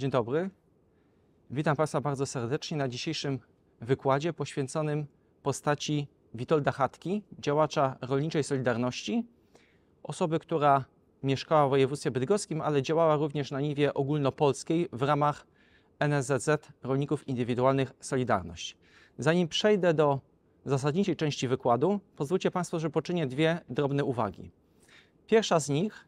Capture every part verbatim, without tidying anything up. Dzień dobry. Witam Państwa bardzo serdecznie na dzisiejszym wykładzie poświęconym postaci Witolda Hatki, działacza rolniczej Solidarności, osoby, która mieszkała w województwie bydgoskim, ale działała również na niwie ogólnopolskiej w ramach N S Z Z Rolników Indywidualnych Solidarność. Zanim przejdę do zasadniczej części wykładu, pozwólcie Państwo, że poczynię dwie drobne uwagi. Pierwsza z nich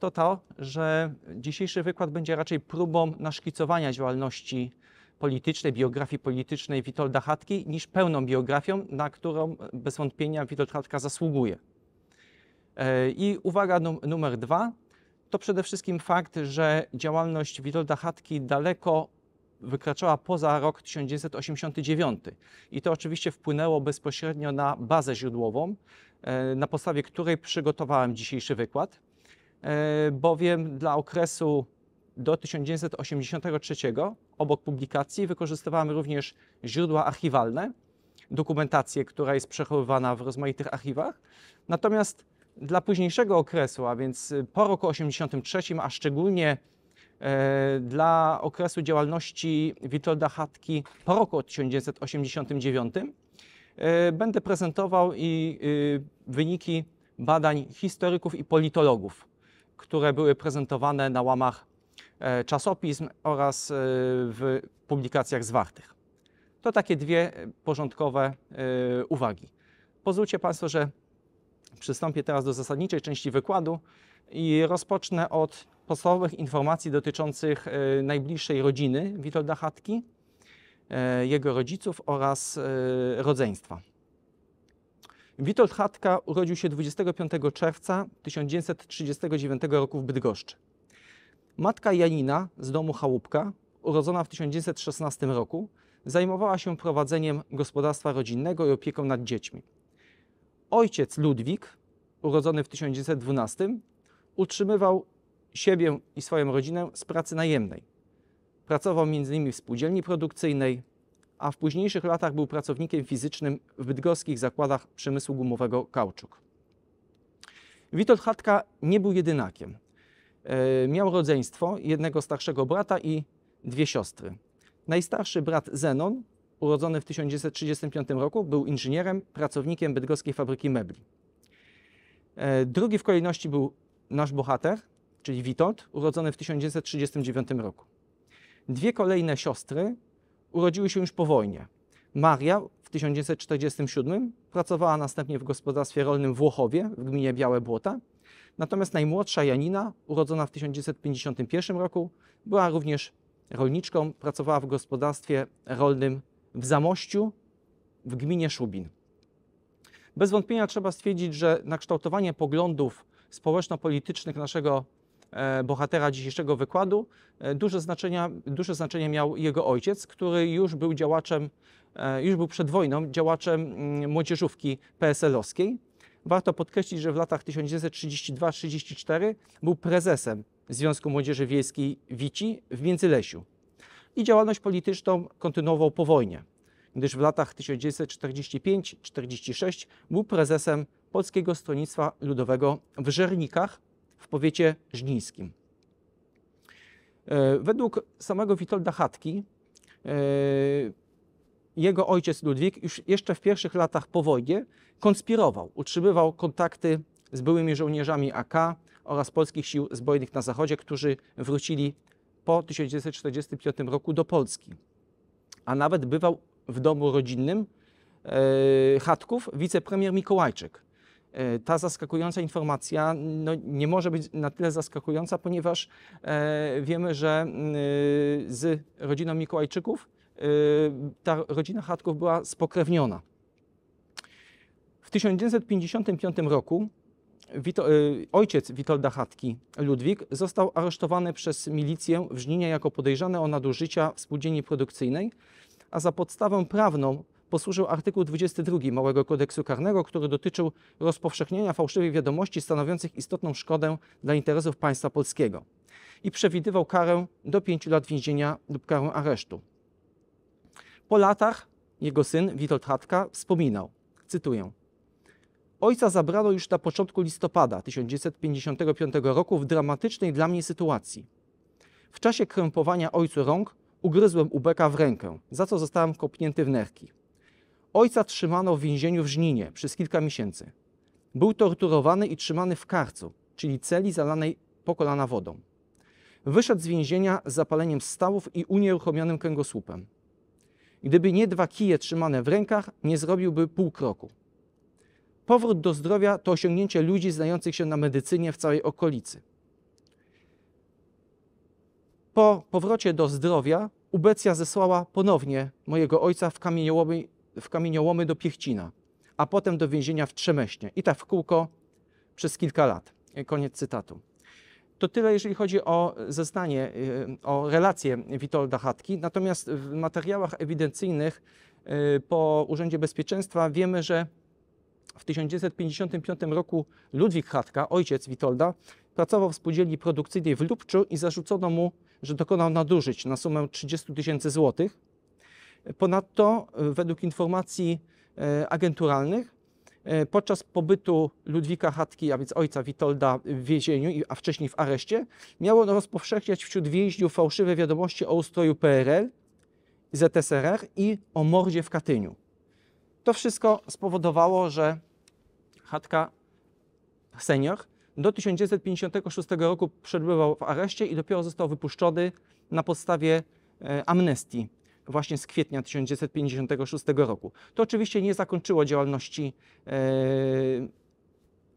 to to, że dzisiejszy wykład będzie raczej próbą naszkicowania działalności politycznej, biografii politycznej Witolda Hatki niż pełną biografią, na którą bez wątpienia Witold Hatka zasługuje. I uwaga numer dwa to przede wszystkim fakt, że działalność Witolda Hatki daleko wykraczała poza rok tysiąc dziewięćset osiemdziesiąty dziewiąty i to oczywiście wpłynęło bezpośrednio na bazę źródłową, na podstawie której przygotowałem dzisiejszy wykład, bowiem dla okresu do tysiąc dziewięćset osiemdziesiątego trzeciego obok publikacji wykorzystywałem również źródła archiwalne, dokumentację, która jest przechowywana w rozmaitych archiwach. Natomiast dla późniejszego okresu, a więc po roku tysiąc dziewięćset osiemdziesiątym trzecim, a szczególnie dla okresu działalności Witolda Hatki po roku tysiąc dziewięćset osiemdziesiątym dziewiątym, będę prezentował i wyniki badań historyków i politologów, które były prezentowane na łamach czasopism oraz w publikacjach zwartych. To takie dwie porządkowe uwagi. Pozwólcie Państwo, że przystąpię teraz do zasadniczej części wykładu i rozpocznę od podstawowych informacji dotyczących najbliższej rodziny Witolda Hatki, jego rodziców oraz rodzeństwa. Witold Hatka urodził się dwudziestego piątego czerwca tysiąc dziewięćset trzydziestego dziewiątego roku w Bydgoszczy. Matka Janina z domu Chałupka, urodzona w tysiąc dziewięćset szesnastym roku, zajmowała się prowadzeniem gospodarstwa rodzinnego i opieką nad dziećmi. Ojciec Ludwik, urodzony w tysiąc dziewięćset dwunastym, utrzymywał siebie i swoją rodzinę z pracy najemnej. Pracował między innymi w spółdzielni produkcyjnej, a w późniejszych latach był pracownikiem fizycznym w bydgoskich zakładach przemysłu gumowego Kauczuk. Witold Hatka nie był jedynakiem. Miał rodzeństwo, jednego starszego brata i dwie siostry. Najstarszy brat Zenon, urodzony w tysiąc dziewięćset trzydziestym piątym roku, był inżynierem, pracownikiem bydgoskiej fabryki mebli. Drugi w kolejności był nasz bohater, czyli Witold, urodzony w tysiąc dziewięćset trzydziestym dziewiątym roku. Dwie kolejne siostry urodziły się już po wojnie. Maria w tysiąc dziewięćset czterdziestym siódmym pracowała następnie w gospodarstwie rolnym w Łochowie, w gminie Białe Błota. Natomiast najmłodsza Janina, urodzona w tysiąc dziewięćset pięćdziesiątym pierwszym roku, była również rolniczką, pracowała w gospodarstwie rolnym w Zamościu, w gminie Szubin. Bez wątpienia trzeba stwierdzić, że na kształtowanie poglądów społeczno-politycznych naszego bohatera dzisiejszego wykładu duże znaczenie, duże znaczenie miał jego ojciec, który już był działaczem, już był przed wojną działaczem młodzieżówki P S L-owskiej. Warto podkreślić, że w latach tysiąc dziewięćset trzydziestym drugim do trzydziestego czwartego był prezesem Związku Młodzieży Wiejskiej Wici w Międzylesiu i działalność polityczną kontynuował po wojnie, gdyż w latach tysiąc dziewięćset czterdziestym piątym do czterdziestego szóstego był prezesem Polskiego Stronnictwa Ludowego w Żernikach w powiecie żnińskim. Według samego Witolda Hatki, jego ojciec Ludwik już jeszcze w pierwszych latach po wojnie konspirował, utrzymywał kontakty z byłymi żołnierzami A K oraz polskich sił zbrojnych na zachodzie, którzy wrócili po tysiąc dziewięćset czterdziestym piątym roku do Polski. A nawet bywał w domu rodzinnym Hatków wicepremier Mikołajczyk. Ta zaskakująca informacja no, nie może być na tyle zaskakująca, ponieważ e, wiemy, że e, z rodziną Mikołajczyków e, ta rodzina Hatków była spokrewniona. W tysiąc dziewięćset pięćdziesiątym piątym roku Wito, e, ojciec Witolda Hatki, Ludwik, został aresztowany przez milicję w Żninie jako podejrzany o nadużycia w spółdzielni produkcyjnej, a za podstawę prawną posłużył artykuł dwudziesty drugi Małego Kodeksu Karnego, który dotyczył rozpowszechnienia fałszywych wiadomości stanowiących istotną szkodę dla interesów państwa polskiego i przewidywał karę do pięciu lat więzienia lub karę aresztu. Po latach jego syn Witold Hatka wspominał, cytuję: ojca zabrano już na początku listopada tysiąc dziewięćset pięćdziesiątego piątego roku w dramatycznej dla mnie sytuacji. W czasie krępowania ojcu rąk ugryzłem ubeka w rękę, za co zostałem kopnięty w nerki. Ojca trzymano w więzieniu w Żninie przez kilka miesięcy. Był torturowany i trzymany w karcu, czyli celi zalanej po kolana wodą. Wyszedł z więzienia z zapaleniem stawów i unieruchomionym kręgosłupem. Gdyby nie dwa kije trzymane w rękach, nie zrobiłby pół kroku. Powrót do zdrowia to osiągnięcie ludzi znających się na medycynie w całej okolicy. Po powrocie do zdrowia ubecja zesłała ponownie mojego ojca w kamieniołomy, w kamieniołomy do Piechcina, a potem do więzienia w Trzemeśnie. I tak w kółko przez kilka lat. Koniec cytatu. To tyle, jeżeli chodzi o zeznanie, o relację Witolda Hatki. Natomiast w materiałach ewidencyjnych po Urzędzie Bezpieczeństwa wiemy, że w tysiąc dziewięćset pięćdziesiątym piątym roku Ludwik Hatka, ojciec Witolda, pracował w spółdzielni produkcyjnej w Lubczu i zarzucono mu, że dokonał nadużyć na sumę trzydziestu tysięcy złotych. Ponadto, według informacji agenturalnych, podczas pobytu Ludwika Hatki, a więc ojca Witolda, w więzieniu, a wcześniej w areszcie, miało on rozpowszechniać wśród więźniów fałszywe wiadomości o ustroju P R L, Z S R R i o mordzie w Katyniu. To wszystko spowodowało, że Hatka senior do tysiąc dziewięćset pięćdziesiątego szóstego roku przebywał w areszcie i dopiero został wypuszczony na podstawie amnestii właśnie z kwietnia tysiąc dziewięćset pięćdziesiątego szóstego roku. To oczywiście nie zakończyło działalności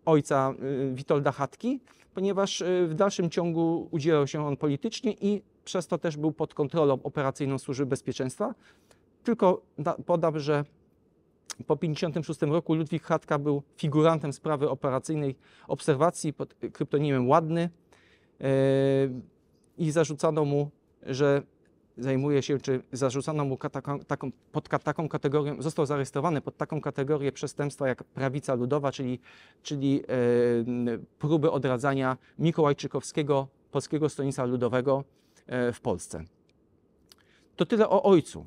ojca Witolda Hatki, ponieważ w dalszym ciągu udzielał się on politycznie i przez to też był pod kontrolą operacyjną Służby Bezpieczeństwa. Tylko podam, że po tysiąc dziewięćset pięćdziesiątym szóstym roku Ludwik Hatka był figurantem sprawy operacyjnej obserwacji pod kryptonimem Ładny i zarzucano mu, że zajmuje się, czy zarzucano mu taką, taką, pod taką kategorią, został zarejestrowany pod taką kategorię przestępstwa jak prawica ludowa, czyli, czyli próby odradzania mikołajczykowskiego Polskiego Stronnictwa Ludowego w Polsce. To tyle o ojcu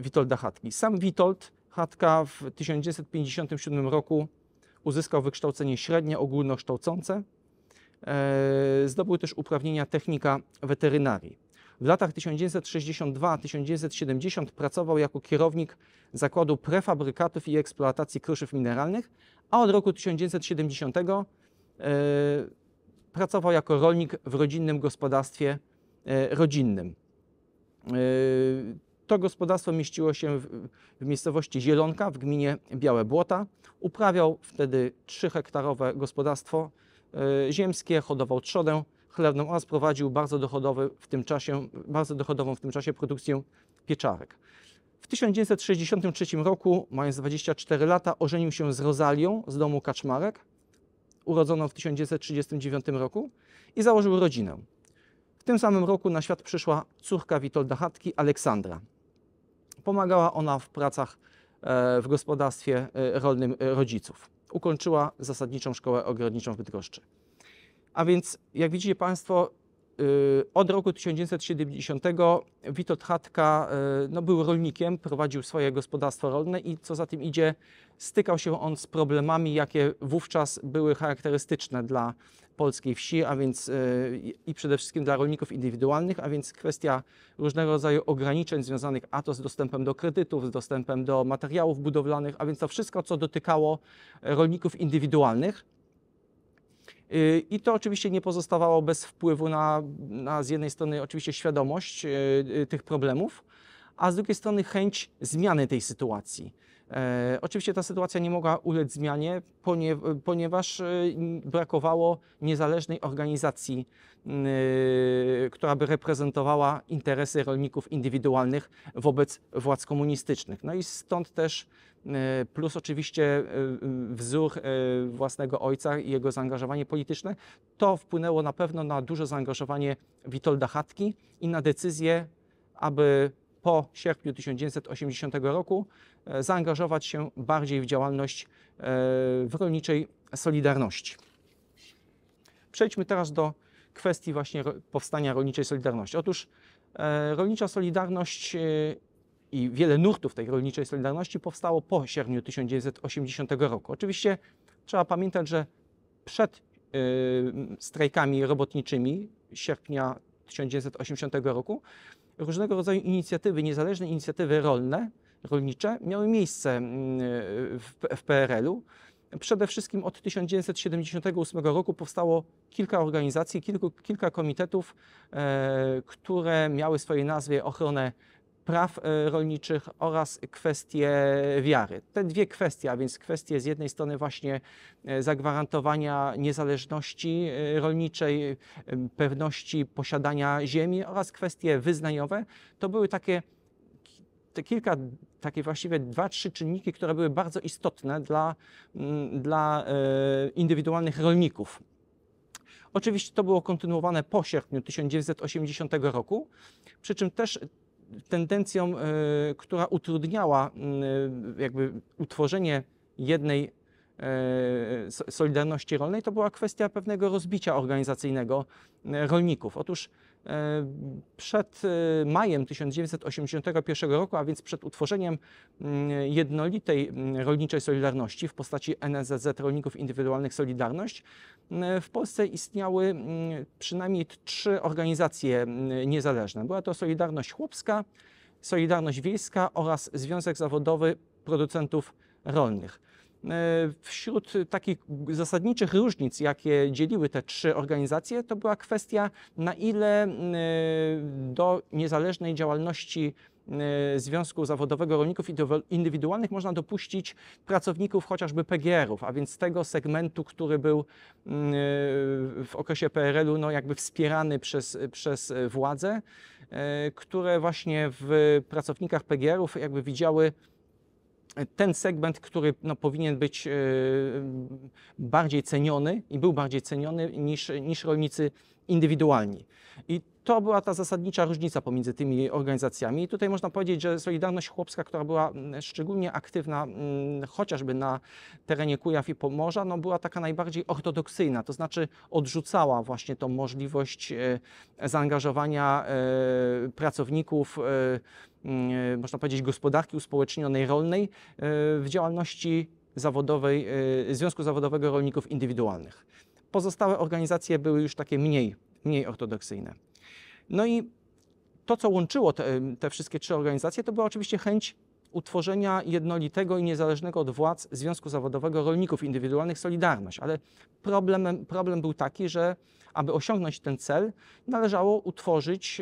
Witolda Hatki. Sam Witold Hatka w tysiąc dziewięćset pięćdziesiątym siódmym roku uzyskał wykształcenie średnie ogólnokształcące. Zdobył też uprawnienia technika weterynarii. W latach tysiąc dziewięćset sześćdziesiątym drugim do tysiąc dziewięćset siedemdziesiątego pracował jako kierownik zakładu prefabrykatów i eksploatacji kruszyw mineralnych, a od roku tysiąc dziewięćset siedemdziesiątego pracował jako rolnik w rodzinnym gospodarstwie rodzinnym. To gospodarstwo mieściło się w, w miejscowości Zielonka w gminie Białe Błota. Uprawiał wtedy trzyhektarowe gospodarstwo y, ziemskie, hodował trzodę chlewną oraz prowadził bardzo, dochodowy w tym czasie, bardzo dochodową w tym czasie produkcję pieczarek. W tysiąc dziewięćset sześćdziesiątym trzecim roku, mając dwadzieścia cztery lata, ożenił się z Rozalią z domu Kaczmarek, urodzoną w tysiąc dziewięćset trzydziestym dziewiątym roku, i założył rodzinę. W tym samym roku na świat przyszła córka Witolda Hatki, Aleksandra. Pomagała ona w pracach w gospodarstwie rolnym rodziców. Ukończyła zasadniczą szkołę ogrodniczą w Bydgoszczy. A więc, jak widzicie Państwo, od roku tysiąc dziewięćset siedemdziesiątego Witold Hatka no, był rolnikiem, prowadził swoje gospodarstwo rolne i co za tym idzie, stykał się on z problemami, jakie wówczas były charakterystyczne dla polskiej wsi, a więc i przede wszystkim dla rolników indywidualnych, a więc kwestia różnego rodzaju ograniczeń związanych a to z dostępem do kredytów, z dostępem do materiałów budowlanych, a więc to wszystko, co dotykało rolników indywidualnych. I to oczywiście nie pozostawało bez wpływu na, na z jednej strony oczywiście świadomość tych problemów, a z drugiej strony chęć zmiany tej sytuacji. E, oczywiście ta sytuacja nie mogła ulec zmianie, ponie, ponieważ brakowało niezależnej organizacji, y, która by reprezentowała interesy rolników indywidualnych wobec władz komunistycznych. No i stąd też y, plus oczywiście y, wzór y, własnego ojca i jego zaangażowanie polityczne. To wpłynęło na pewno na duże zaangażowanie Witolda Hatki i na decyzję, aby po sierpniu tysiąc dziewięćset osiemdziesiątego roku zaangażować się bardziej w działalność w rolniczej Solidarności. Przejdźmy teraz do kwestii właśnie powstania rolniczej Solidarności. Otóż rolnicza Solidarność i wiele nurtów tej rolniczej Solidarności powstało po sierpniu tysiąc dziewięćset osiemdziesiątego roku. Oczywiście trzeba pamiętać, że przed strajkami robotniczymi sierpnia tysiąc dziewięćset osiemdziesiątego roku różnego rodzaju inicjatywy, niezależne inicjatywy rolne, rolnicze miały miejsce w P R L-u. Przede wszystkim od tysiąc dziewięćset siedemdziesiątego ósmego roku powstało kilka organizacji, kilku, kilka komitetów, e, które miały w swojej nazwie ochronę praw rolniczych oraz kwestie wiary. Te dwie kwestie, a więc kwestie z jednej strony właśnie zagwarantowania niezależności rolniczej, pewności posiadania ziemi oraz kwestie wyznaniowe, to były takie te kilka, takie właściwie dwa, trzy czynniki, które były bardzo istotne dla, dla indywidualnych rolników. Oczywiście to było kontynuowane po sierpniu tysiąc dziewięćset osiemdziesiątego roku, przy czym też tendencją, która utrudniała jakby utworzenie jednej Solidarności Rolnej, to była kwestia pewnego rozbicia organizacyjnego rolników. Otóż przed majem tysiąc dziewięćset osiemdziesiątego pierwszego roku, a więc przed utworzeniem jednolitej rolniczej Solidarności w postaci N S Z Z Rolników Indywidualnych Solidarność, w Polsce istniały przynajmniej trzy organizacje niezależne. Była to Solidarność Chłopska, Solidarność Wiejska oraz Związek Zawodowy Producentów Rolnych. Wśród takich zasadniczych różnic, jakie dzieliły te trzy organizacje, to była kwestia, na ile do niezależnej działalności Związku Zawodowego Rolników Indywidualnych można dopuścić pracowników chociażby P G R-ów, a więc tego segmentu, który był w okresie P R L-u no jakby wspierany przez, przez władze, które właśnie w pracownikach P G R-ów jakby widziały ten segment, który no, powinien być y, bardziej ceniony i był bardziej ceniony niż, niż rolnicy indywidualni. I to była ta zasadnicza różnica pomiędzy tymi organizacjami. I tutaj można powiedzieć, że Solidarność Chłopska, która była szczególnie aktywna y, chociażby na terenie Kujaw i Pomorza, no, była taka najbardziej ortodoksyjna, to znaczy odrzucała właśnie tą możliwość y, zaangażowania y, pracowników y, można powiedzieć, gospodarki uspołecznionej rolnej w działalności zawodowej Związku Zawodowego Rolników Indywidualnych. Pozostałe organizacje były już takie mniej, mniej ortodoksyjne. No i to, co łączyło te, te wszystkie trzy organizacje, to była oczywiście chęć utworzenia jednolitego i niezależnego od władz Związku Zawodowego Rolników Indywidualnych Solidarność. Ale problem, problem był taki, że aby osiągnąć ten cel, należało utworzyć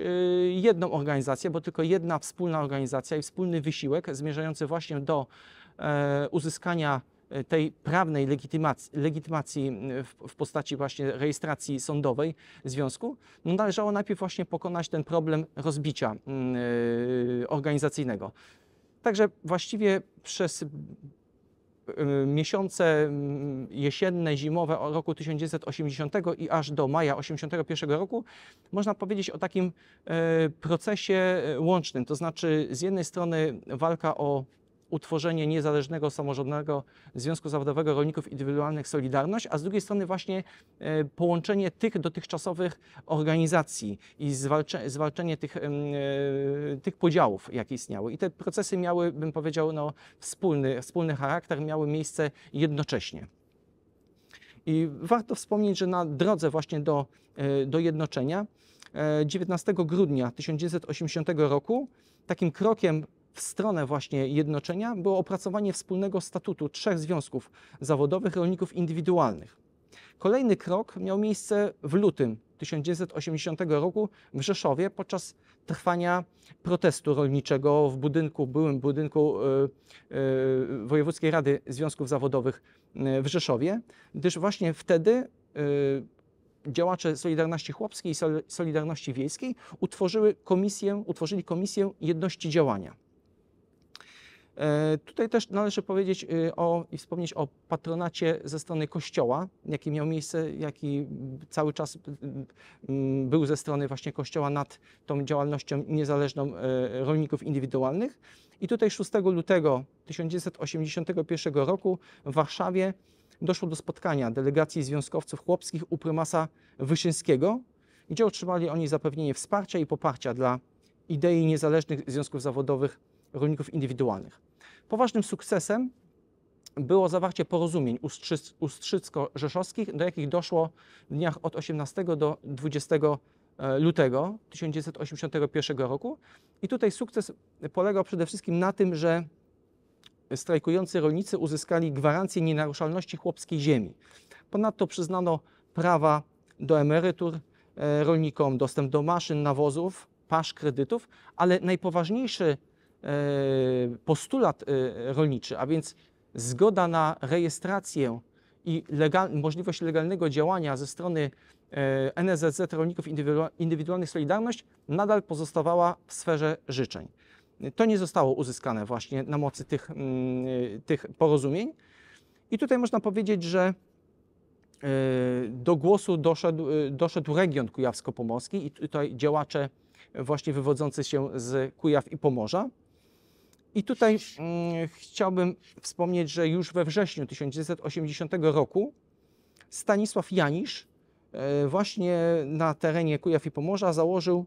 jedną organizację, bo tylko jedna wspólna organizacja i wspólny wysiłek zmierzający właśnie do uzyskania tej prawnej legitymacji, legitymacji w postaci właśnie rejestracji sądowej związku, no należało najpierw właśnie pokonać ten problem rozbicia organizacyjnego. Także właściwie przez miesiące jesienne, zimowe roku tysiąc dziewięćset osiemdziesiątego i aż do maja tysiąc dziewięćset osiemdziesiątego pierwszego roku można powiedzieć o takim procesie łącznym, to znaczy z jednej strony walka o utworzenie niezależnego, samorządnego Związku Zawodowego Rolników Indywidualnych Solidarność, a z drugiej strony właśnie połączenie tych dotychczasowych organizacji i zwalcze, zwalczenie tych, tych podziałów, jakie istniały. I te procesy miały, bym powiedział, no, wspólny, wspólny charakter, miały miejsce jednocześnie. I warto wspomnieć, że na drodze właśnie do, do jednoczenia dziewiętnastego grudnia tysiąc dziewięćset osiemdziesiątego roku takim krokiem w stronę właśnie jednoczenia było opracowanie wspólnego statutu trzech związków zawodowych rolników indywidualnych. Kolejny krok miał miejsce w lutym tysiąc dziewięćset osiemdziesiątego roku w Rzeszowie podczas trwania protestu rolniczego w budynku, byłym budynku Wojewódzkiej Rady Związków Zawodowych w Rzeszowie, gdyż właśnie wtedy działacze Solidarności Chłopskiej i Solidarności Wiejskiej utworzyły komisję, utworzyli Komisję Jedności Działania. Tutaj też należy powiedzieć o, i wspomnieć o patronacie ze strony Kościoła, jaki miał miejsce, jaki cały czas był ze strony właśnie Kościoła nad tą działalnością niezależną rolników indywidualnych. I tutaj szóstego lutego tysiąc dziewięćset osiemdziesiątego pierwszego roku w Warszawie doszło do spotkania delegacji związkowców chłopskich u prymasa Wyszyńskiego, gdzie otrzymali oni zapewnienie wsparcia i poparcia dla idei niezależnych związków zawodowych rolników indywidualnych. Poważnym sukcesem było zawarcie porozumień ustrzycko-rzeszowskich, do jakich doszło w dniach od osiemnastego do dwudziestego lutego tysiąc dziewięćset osiemdziesiątego pierwszego roku i tutaj sukces polegał przede wszystkim na tym, że strajkujący rolnicy uzyskali gwarancję nienaruszalności chłopskiej ziemi. Ponadto przyznano prawa do emerytur rolnikom, dostęp do maszyn, nawozów, pasz, kredytów, ale najpoważniejszy postulat rolniczy, a więc zgoda na rejestrację i legal, możliwość legalnego działania ze strony N S Z Z Rolników Indywidualnych Solidarność nadal pozostawała w sferze życzeń. To nie zostało uzyskane właśnie na mocy tych, tych porozumień. I tutaj można powiedzieć, że do głosu doszedł, doszedł region kujawsko-pomorski i tutaj działacze właśnie wywodzący się z Kujaw i Pomorza. I tutaj mm, chciałbym wspomnieć, że już we wrześniu tysiąc dziewięćset osiemdziesiątego roku Stanisław Janisz e, właśnie na terenie Kujaw i Pomorza założył,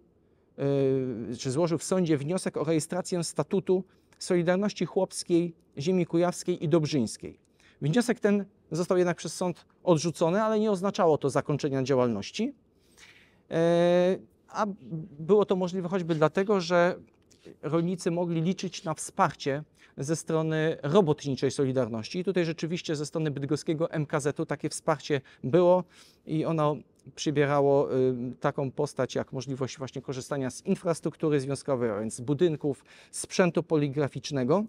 e, czy złożył w sądzie wniosek o rejestrację statutu Solidarności Chłopskiej Ziemi Kujawskiej i Dobrzyńskiej. Wniosek ten został jednak przez sąd odrzucony, ale nie oznaczało to zakończenia działalności. E, a było to możliwe choćby dlatego, że rolnicy mogli liczyć na wsparcie ze strony robotniczej Solidarności. I tutaj rzeczywiście ze strony bydgoskiego M K Z-u takie wsparcie było i ono przybierało taką postać jak możliwość właśnie korzystania z infrastruktury związkowej, a więc z budynków, sprzętu poligraficznego.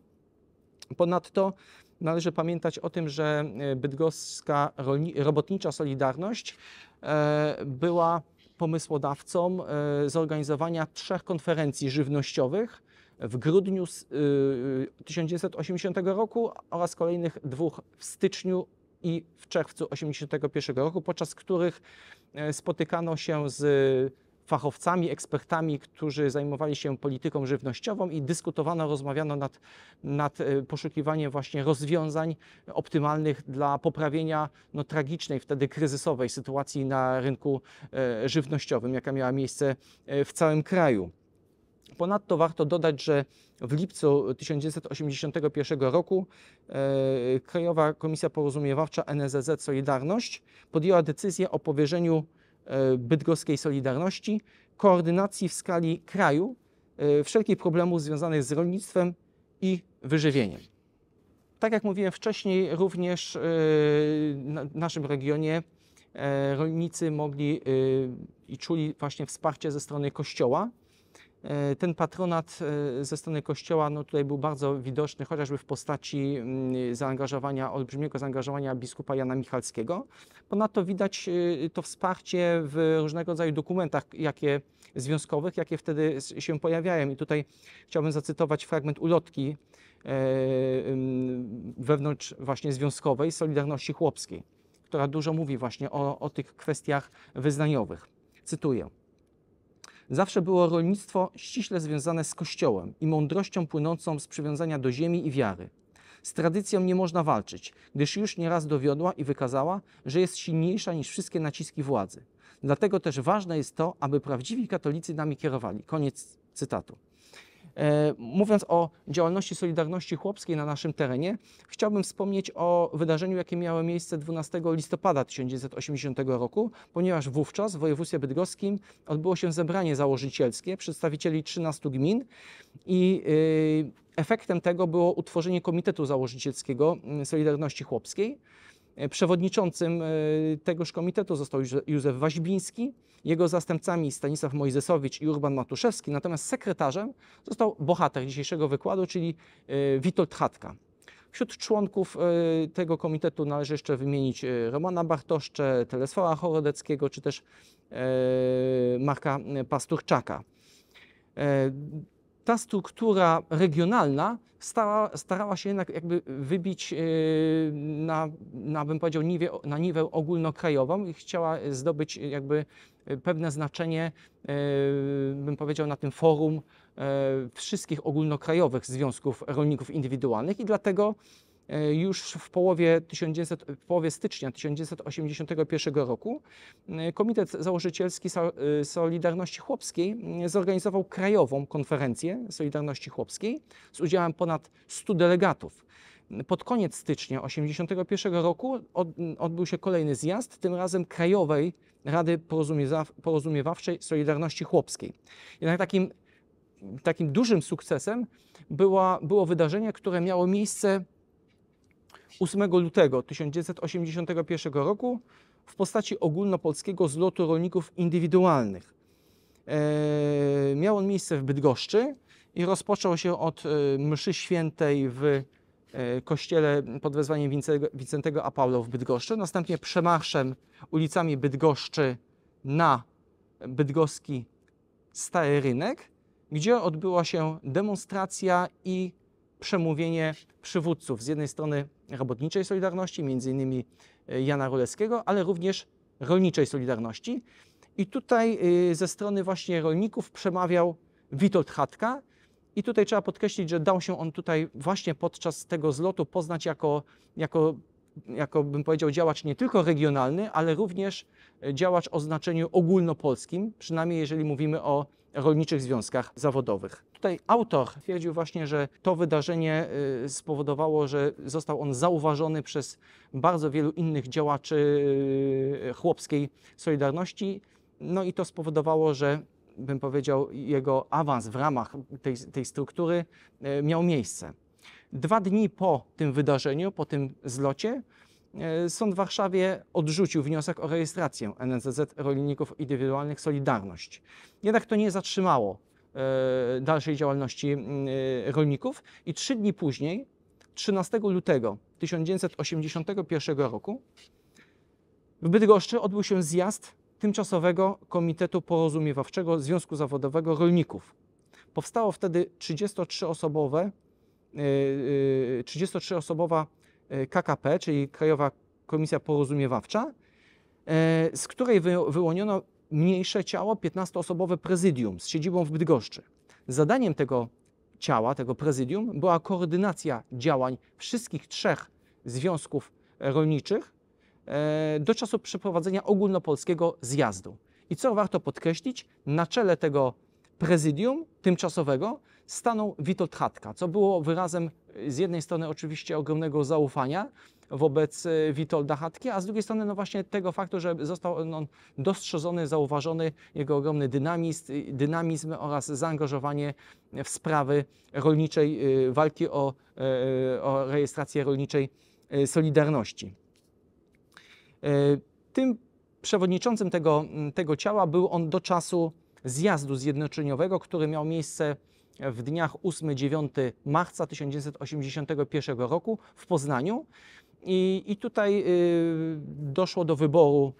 Ponadto należy pamiętać o tym, że bydgoska robotnicza Solidarność była pomysłodawcą zorganizowania trzech konferencji żywnościowych w grudniu tysiąc dziewięćset osiemdziesiątego roku oraz kolejnych dwóch w styczniu i w czerwcu tysiąc dziewięćset osiemdziesiątego roku, podczas których spotykano się z fachowcami, ekspertami, którzy zajmowali się polityką żywnościową i dyskutowano, rozmawiano nad, nad poszukiwaniem właśnie rozwiązań optymalnych dla poprawienia no, tragicznej, wtedy kryzysowej sytuacji na rynku e, żywnościowym, jaka miała miejsce w całym kraju. Ponadto warto dodać, że w lipcu tysiąc dziewięćset osiemdziesiątego pierwszego roku e, Krajowa Komisja Porozumiewawcza N S Z Z Solidarność podjęła decyzję o powierzeniu bydgoskiej Solidarności koordynacji w skali kraju wszelkich problemów związanych z rolnictwem i wyżywieniem. Tak jak mówiłem wcześniej, również w naszym regionie rolnicy mogli i czuli właśnie wsparcie ze strony Kościoła. Ten patronat ze strony Kościoła no tutaj był bardzo widoczny, chociażby w postaci zaangażowania, olbrzymiego zaangażowania biskupa Jana Michalskiego. Ponadto widać to wsparcie w różnego rodzaju dokumentach jakie, związkowych, jakie wtedy się pojawiają. I tutaj chciałbym zacytować fragment ulotki wewnątrz właśnie związkowej Solidarności Chłopskiej, która dużo mówi właśnie o, o tych kwestiach wyznaniowych. Cytuję. Zawsze było rolnictwo ściśle związane z Kościołem i mądrością płynącą z przywiązania do ziemi i wiary. Z tradycją nie można walczyć, gdyż już nieraz dowiodła i wykazała, że jest silniejsza niż wszystkie naciski władzy. Dlatego też ważne jest to, aby prawdziwi katolicy nami kierowali. Koniec cytatu. E, mówiąc o działalności Solidarności Chłopskiej na naszym terenie, chciałbym wspomnieć o wydarzeniu, jakie miało miejsce dwunastego listopada tysiąc dziewięćset osiemdziesiątego roku, ponieważ wówczas w województwie bydgoskim odbyło się zebranie założycielskie przedstawicieli trzynastu gmin i y, efektem tego było utworzenie Komitetu Założycielskiego Solidarności Chłopskiej. Przewodniczącym tegoż komitetu został Józef Waźbiński, jego zastępcami Stanisław Mojzesowicz i Urban Matuszewski, natomiast sekretarzem został bohater dzisiejszego wykładu, czyli Witold Hatka. Wśród członków tego komitetu należy jeszcze wymienić Romana Bartoszcze, Telesława Chorodeckiego czy też Marka Pasturczaka. Ta struktura regionalna stała, starała się jednak jakby wybić na, na, bym powiedział, niwie, na niwę ogólnokrajową i chciała zdobyć jakby pewne znaczenie, bym powiedział, na tym forum wszystkich ogólnokrajowych związków rolników indywidualnych i dlatego już w połowie, tysiąc dziewięćset, w połowie stycznia tysiąc dziewięćset osiemdziesiątego pierwszego roku Komitet Założycielski Solidarności Chłopskiej zorganizował Krajową Konferencję Solidarności Chłopskiej z udziałem ponad stu delegatów. pod koniec stycznia tysiąc dziewięćset osiemdziesiątego pierwszego roku odbył się kolejny zjazd, tym razem Krajowej Rady Porozumiewawczej Solidarności Chłopskiej. Jednak takim, takim dużym sukcesem była, było wydarzenie, które miało miejsce ósmego lutego tysiąc dziewięćset osiemdziesiątego pierwszego roku w postaci ogólnopolskiego zlotu rolników indywidualnych. E, miał on miejsce w Bydgoszczy i rozpoczął się od e, mszy świętej w e, kościele pod wezwaniem Wincego, Wincentego a Paulo w Bydgoszczy, następnie przemarszem ulicami Bydgoszczy na bydgoski Stary Rynek, gdzie odbyła się demonstracja i przemówienie przywódców, z jednej strony robotniczej Solidarności, między innymi Jana Ruleckiego, ale również rolniczej Solidarności. I tutaj ze strony właśnie rolników przemawiał Witold Hatka i tutaj trzeba podkreślić, że dał się on tutaj właśnie podczas tego zlotu poznać jako, jako, jako bym powiedział, działacz nie tylko regionalny, ale również działacz o znaczeniu ogólnopolskim, przynajmniej jeżeli mówimy o rolniczych związkach zawodowych. Tutaj autor twierdził właśnie, że to wydarzenie spowodowało, że został on zauważony przez bardzo wielu innych działaczy chłopskiej Solidarności. No i to spowodowało, że bym powiedział, jego awans w ramach tej, tej struktury miał miejsce. Dwa dni po tym wydarzeniu, po tym zlocie, Sąd w Warszawie odrzucił wniosek o rejestrację N S Z Z Rolników Indywidualnych Solidarność. Jednak to nie zatrzymało e, dalszej działalności e, rolników i trzy dni później, trzynastego lutego tysiąc dziewięćset osiemdziesiątego pierwszego roku, w Bydgoszczy odbył się zjazd Tymczasowego Komitetu Porozumiewawczego Związku Zawodowego Rolników. Powstało wtedy trzydziestoosobowe, e, e, trzydziestoosobowa K K P, czyli Krajowa Komisja Porozumiewawcza, z której wyłoniono mniejsze ciało, piętnastoosobowe prezydium z siedzibą w Bydgoszczy. Zadaniem tego ciała, tego prezydium była koordynacja działań wszystkich trzech związków rolniczych do czasu przeprowadzenia ogólnopolskiego zjazdu. I co warto podkreślić, na czele tego prezydium tymczasowego stanął Witold Hatka, co było wyrazem z jednej strony oczywiście ogromnego zaufania wobec Witolda Hatki, a z drugiej strony no właśnie tego faktu, że został on dostrzeżony, zauważony, jego ogromny dynamizm, dynamizm oraz zaangażowanie w sprawy rolniczej, walki o, o rejestrację rolniczej Solidarności. Tym przewodniczącym tego, tego ciała był on do czasu zjazdu zjednoczeniowego, który miał miejsce w dniach ósmego do dziewiątego marca tysiąc dziewięćset osiemdziesiątego pierwszego roku w Poznaniu i, i tutaj y, doszło do wyboru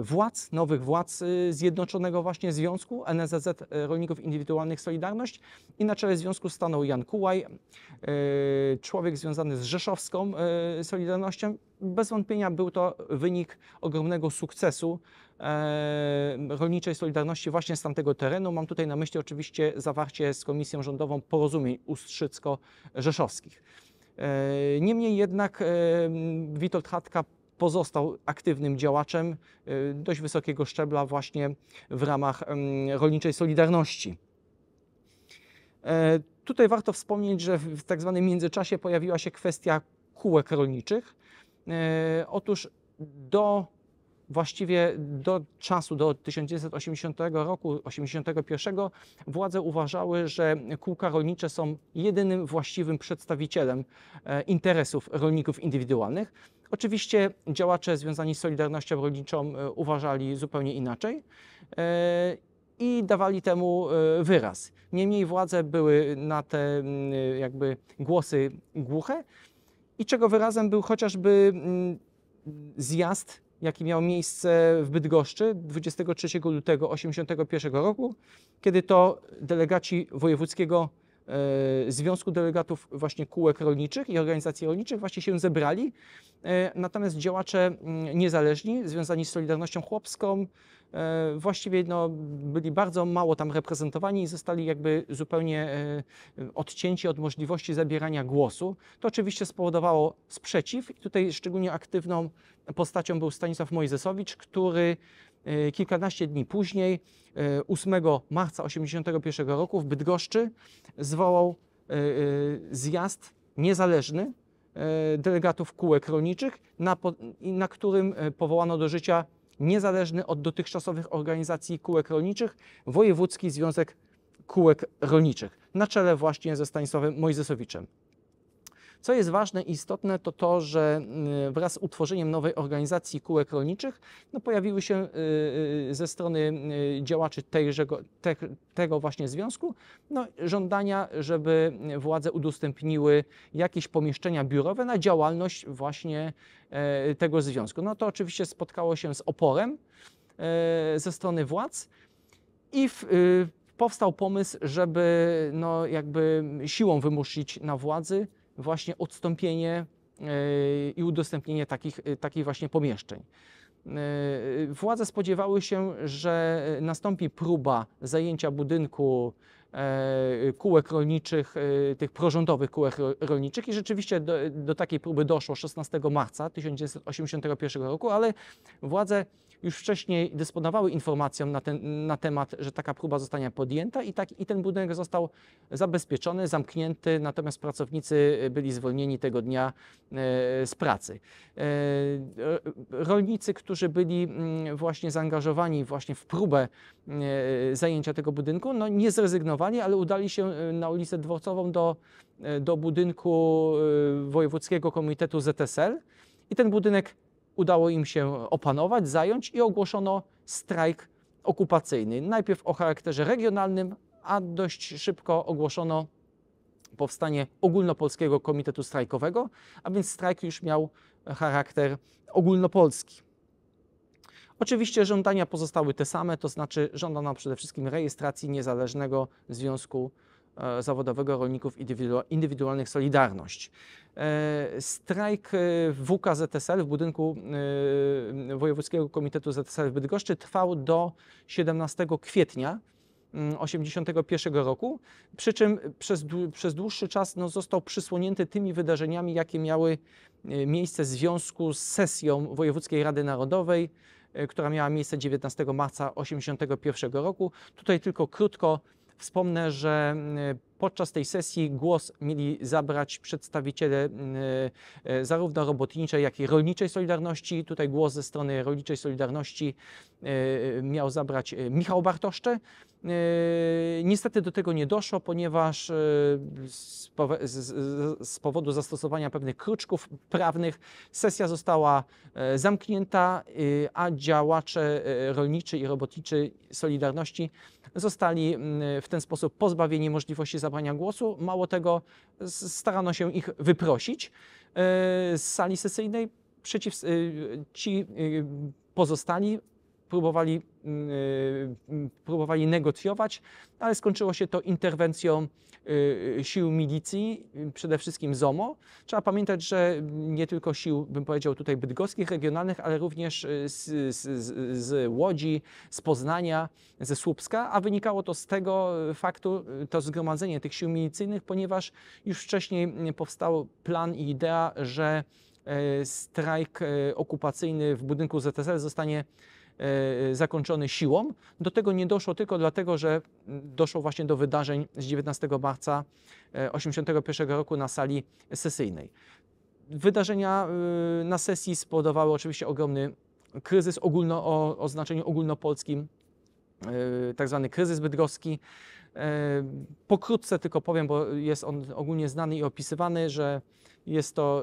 y, władz, nowych władz y, zjednoczonego właśnie związku N S Z Z Rolników Indywidualnych Solidarność i na czele związku stanął Jan Kułaj, y, człowiek związany z rzeszowską y, Solidarnością. Bez wątpienia był to wynik ogromnego sukcesu rolniczej Solidarności właśnie z tamtego terenu. Mam tutaj na myśli oczywiście zawarcie z Komisją Rządową porozumień ustrzycko-rzeszowskich. Niemniej jednak Witold Hatka pozostał aktywnym działaczem dość wysokiego szczebla właśnie w ramach rolniczej Solidarności. Tutaj warto wspomnieć, że w tak zwanym międzyczasie pojawiła się kwestia kółek rolniczych. Otóż do właściwie do czasu, do tysiąc dziewięćset osiemdziesiątego roku, osiemdziesiątego pierwszego, władze uważały, że kółka rolnicze są jedynym właściwym przedstawicielem interesów rolników indywidualnych. Oczywiście działacze związani z Solidarnością Rolniczą uważali zupełnie inaczej i dawali temu wyraz. Niemniej władze były na te jakby głosy głuche i czego wyrazem był chociażby zjazd, jaki miał miejsce w Bydgoszczy dwudziestego trzeciego lutego tysiąc dziewięćset osiemdziesiątego pierwszego roku, kiedy to delegaci Wojewódzkiego e, Związku Delegatów właśnie Kółek Rolniczych i Organizacji Rolniczych właśnie się zebrali, e, natomiast działacze m, niezależni związani z Solidarnością Chłopską e, właściwie no, byli bardzo mało tam reprezentowani i zostali jakby zupełnie e, odcięci od możliwości zabierania głosu. To oczywiście spowodowało sprzeciw i tutaj szczególnie aktywną postacią był Stanisław Mojzesowicz, który kilkanaście dni później, ósmego marca tysiąc dziewięćset osiemdziesiątego pierwszego roku w Bydgoszczy zwołał zjazd niezależny delegatów kółek rolniczych, na, na którym powołano do życia niezależny od dotychczasowych organizacji kółek rolniczych Wojewódzki Związek Kółek Rolniczych, na czele właśnie ze Stanisławem Mojzesowiczem. Co jest ważne i istotne, to to, że wraz z utworzeniem nowej organizacji kółek rolniczych no, pojawiły się ze strony działaczy tejże, te, tego właśnie związku no, żądania, żeby władze udostępniły jakieś pomieszczenia biurowe na działalność właśnie tego związku. No to oczywiście spotkało się z oporem ze strony władz i w, powstał pomysł, żeby no, jakby siłą wymusić na władzy właśnie odstąpienie i udostępnienie takich, takich właśnie pomieszczeń. Władze spodziewały się, że nastąpi próba zajęcia budynku kółek rolniczych, tych prorządowych kółek rolniczych i rzeczywiście do, do takiej próby doszło szesnastego marca tysiąc dziewięćset osiemdziesiątego pierwszego roku, ale władze już wcześniej dysponowały informacją na, ten, na temat, że taka próba zostanie podjęta i, tak, i ten budynek został zabezpieczony, zamknięty, natomiast pracownicy byli zwolnieni tego dnia z pracy. Rolnicy, którzy byli właśnie zaangażowani właśnie w próbę zajęcia tego budynku, no nie zrezygnowali, ale udali się na ulicę Dworcową do, do budynku Wojewódzkiego Komitetu Z S L i ten budynek udało im się opanować, zająć i ogłoszono strajk okupacyjny. Najpierw o charakterze regionalnym, a dość szybko ogłoszono powstanie Ogólnopolskiego Komitetu Strajkowego, a więc strajk już miał charakter ogólnopolski. Oczywiście żądania pozostały te same, to znaczy żądano przede wszystkim rejestracji niezależnego związku zawodowego rolników indywidualnych Solidarność. Strajk w W K Z S L, w budynku Wojewódzkiego Komitetu Z S L w Bydgoszczy trwał do siedemnastego kwietnia tysiąc dziewięćset osiemdziesiątego pierwszego roku, przy czym przez, przez dłuższy czas no, został przysłonięty tymi wydarzeniami, jakie miały miejsce w związku z sesją Wojewódzkiej Rady Narodowej, która miała miejsce dziewiętnastego marca tysiąc dziewięćset osiemdziesiątego pierwszego roku. Tutaj tylko krótko wspomnę, że podczas tej sesji głos mieli zabrać przedstawiciele zarówno robotniczej, jak i rolniczej Solidarności. Tutaj głos ze strony rolniczej Solidarności miał zabrać Michał Bartoszcze. Niestety do tego nie doszło, ponieważ z powodu zastosowania pewnych kruczków prawnych sesja została zamknięta, a działacze rolniczy i robotniczy Solidarności zostali w ten sposób pozbawieni możliwości zabrania głosu. Mało tego, starano się ich wyprosić z sali sesyjnej. Przeciw, ci pozostali próbowali, próbowali negocjować, ale skończyło się to interwencją sił milicji, przede wszystkim ZOMO. Trzeba pamiętać, że nie tylko sił, bym powiedział tutaj bydgoskich, regionalnych, ale również z, z, z Łodzi, z Poznania, ze Słupska, a wynikało to z tego faktu, to zgromadzenie tych sił milicyjnych, ponieważ już wcześniej powstał plan i idea, że strajk okupacyjny w budynku Z S L zostanie zakończony siłą. Do tego nie doszło tylko dlatego, że doszło właśnie do wydarzeń z dziewiętnastego marca tysiąc dziewięćset osiemdziesiątego pierwszego roku na sali sesyjnej. Wydarzenia na sesji spowodowały oczywiście ogromny kryzys ogólno, o, o znaczeniu ogólnopolskim, tak zwany kryzys bydgoski. Pokrótce tylko powiem, bo jest on ogólnie znany i opisywany, że jest to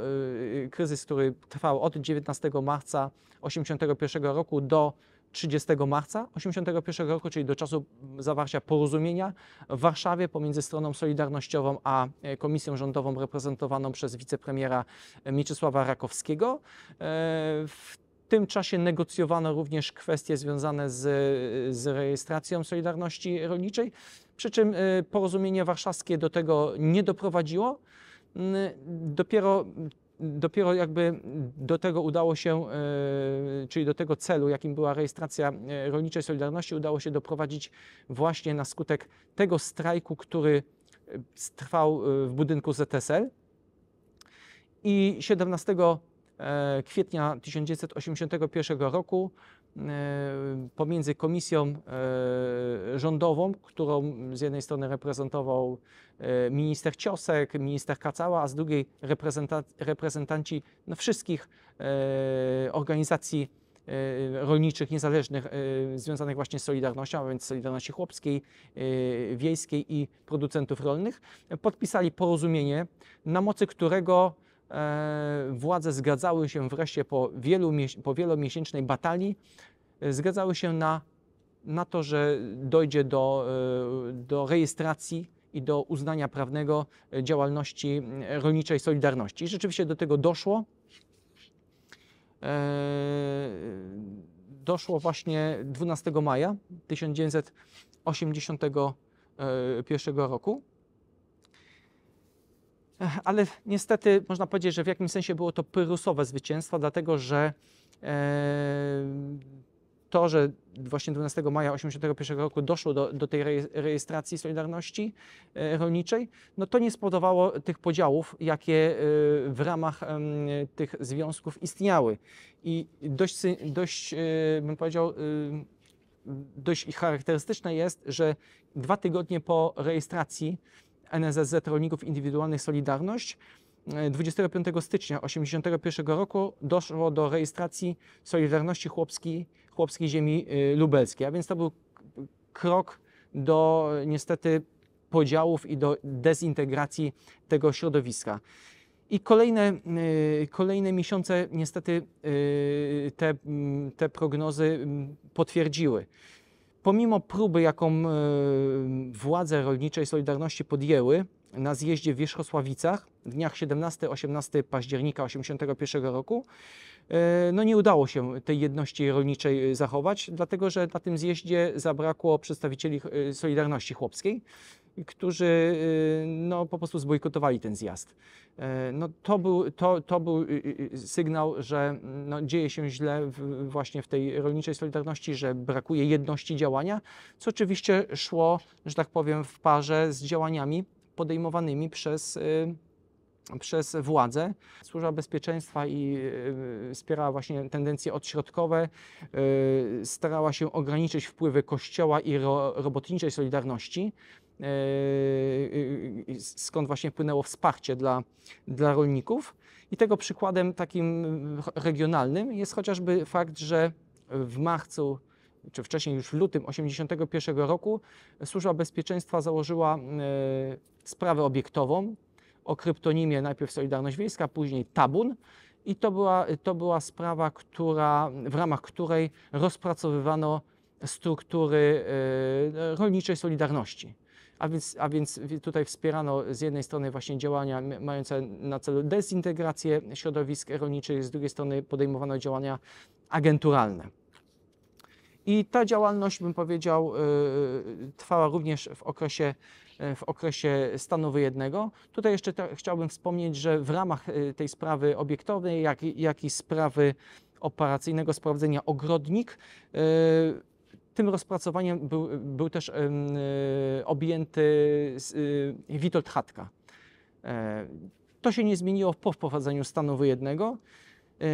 kryzys, który trwał od dziewiętnastego marca tysiąc dziewięćset osiemdziesiątego pierwszego roku do trzydziestego marca tysiąc dziewięćset osiemdziesiątego pierwszego roku, czyli do czasu zawarcia porozumienia w Warszawie pomiędzy stroną solidarnościową a komisją rządową reprezentowaną przez wicepremiera Mieczysława Rakowskiego. W W tym czasie negocjowano również kwestie związane z, z rejestracją Solidarności Rolniczej, przy czym porozumienie warszawskie do tego nie doprowadziło. Dopiero, dopiero jakby do tego udało się, czyli do tego celu, jakim była rejestracja Rolniczej Solidarności, udało się doprowadzić właśnie na skutek tego strajku, który trwał w budynku Z S L. I siedemnastego kwietnia tysiąc dziewięćset osiemdziesiątego pierwszego roku pomiędzy komisją rządową, którą z jednej strony reprezentował minister Ciosek, minister Kacała, a z drugiej reprezentanci no, wszystkich organizacji rolniczych, niezależnych, związanych właśnie z Solidarnością, a więc Solidarności Chłopskiej, Wiejskiej i producentów rolnych, podpisali porozumienie, na mocy którego władze zgadzały się wreszcie po, wielu, po wielomiesięcznej batalii, zgadzały się na, na to, że dojdzie do, do rejestracji i do uznania prawnego działalności rolniczej Solidarności. I rzeczywiście do tego doszło. Doszło właśnie dwunastego maja tysiąc dziewięćset osiemdziesiątego pierwszego roku. Ale niestety można powiedzieć, że w jakimś sensie było to pyrrusowe zwycięstwo, dlatego że to, że właśnie dwunastego maja tysiąc dziewięćset osiemdziesiątego pierwszego roku doszło do, do tej rejestracji Solidarności Rolniczej, no to nie spowodowało tych podziałów, jakie w ramach tych związków istniały. I dość, dość bym powiedział, dość charakterystyczne jest, że dwa tygodnie po rejestracji N S Z Z Rolników Indywidualnych Solidarność dwudziestego piątego stycznia tysiąc dziewięćset osiemdziesiątego pierwszego roku doszło do rejestracji Solidarności Chłopskiej, Chłopskiej Ziemi Lubelskiej, a więc to był krok do niestety podziałów i do dezintegracji tego środowiska. I kolejne, kolejne miesiące niestety te, te prognozy potwierdziły. Pomimo próby, jaką władze rolniczej Solidarności podjęły na zjeździe w Wierzchosławicach w dniach siedemnastego do osiemnastego października tysiąc dziewięćset osiemdziesiątego pierwszego roku, no nie udało się tej jedności rolniczej zachować, dlatego że na tym zjeździe zabrakło przedstawicieli Solidarności Chłopskiej, którzy no, po prostu zbojkotowali ten zjazd. No, to, był, to, to był sygnał, że no, dzieje się źle w, właśnie w tej rolniczej Solidarności, że brakuje jedności działania, co oczywiście szło, że tak powiem, w parze z działaniami podejmowanymi przez, przez władzę. Służba Bezpieczeństwa i wspierała właśnie tendencje odśrodkowe, starała się ograniczyć wpływy Kościoła i ro, robotniczej Solidarności, skąd właśnie płynęło wsparcie dla, dla rolników. I tego przykładem takim regionalnym jest chociażby fakt, że w marcu, czy wcześniej już w lutym tysiąc dziewięćset osiemdziesiątego pierwszego roku Służba Bezpieczeństwa założyła sprawę obiektową o kryptonimie najpierw Solidarność Wiejska, później Tabun. I to była, to była sprawa, która, w ramach której rozpracowywano struktury rolniczej Solidarności. A więc, a więc tutaj wspierano z jednej strony właśnie działania mające na celu dezintegrację środowisk rolniczych, z drugiej strony podejmowano działania agenturalne. I ta działalność, bym powiedział, trwała również w okresie, w okresie stanu wojennego. Tutaj jeszcze chciałbym wspomnieć, że w ramach tej sprawy obiektowej, jak, jak i sprawy operacyjnego sprawdzenia Ogrodnik, tym rozpracowaniem był, był też yy, objęty yy, Witold Hatka. Yy, to się nie zmieniło po wprowadzeniu stanu wojennego, yy,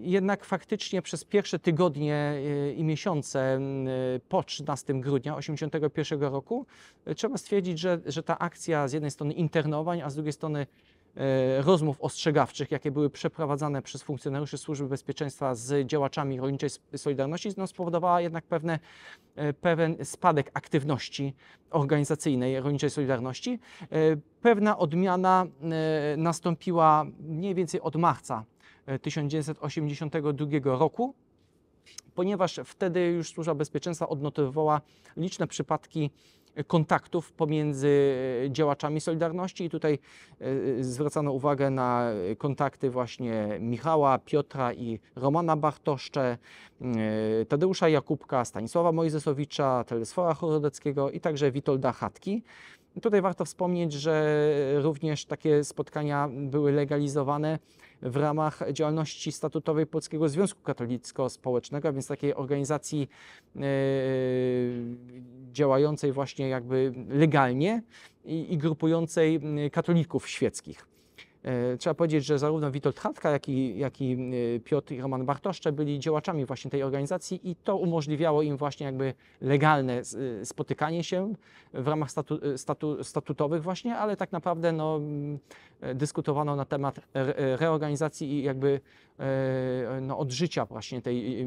jednak faktycznie przez pierwsze tygodnie yy, i miesiące yy, po trzynastego grudnia tysiąc dziewięćset osiemdziesiątego pierwszego roku yy, trzeba stwierdzić, że, że ta akcja z jednej strony internowań, a z drugiej strony rozmów ostrzegawczych, jakie były przeprowadzane przez funkcjonariuszy Służby Bezpieczeństwa z działaczami rolniczej Solidarności, no, spowodowała jednak pewne, pewien spadek aktywności organizacyjnej rolniczej Solidarności. Pewna odmiana nastąpiła mniej więcej od marca tysiąc dziewięćset osiemdziesiątego drugiego roku, ponieważ wtedy już Służba Bezpieczeństwa odnotowywała liczne przypadki kontaktów pomiędzy działaczami Solidarności i tutaj zwracano uwagę na kontakty właśnie Michała, Piotra i Romana Bartoszcze, Tadeusza Jakubka, Stanisława Mojzesowicza, Telesfora Chorodeckiego i także Witolda Hatki. Tutaj warto wspomnieć, że również takie spotkania były legalizowane w ramach działalności statutowej Polskiego Związku Katolicko-Społecznego, a więc takiej organizacji yy, działającej właśnie jakby legalnie i, i grupującej katolików świeckich. Trzeba powiedzieć, że zarówno Witold Hatka, jak i, jak i Piotr i Roman Bartoszcze byli działaczami właśnie tej organizacji i to umożliwiało im właśnie jakby legalne spotykanie się w ramach statu, statu, statutowych właśnie, ale tak naprawdę no, dyskutowano na temat reorganizacji i jakby no, odżycia właśnie tej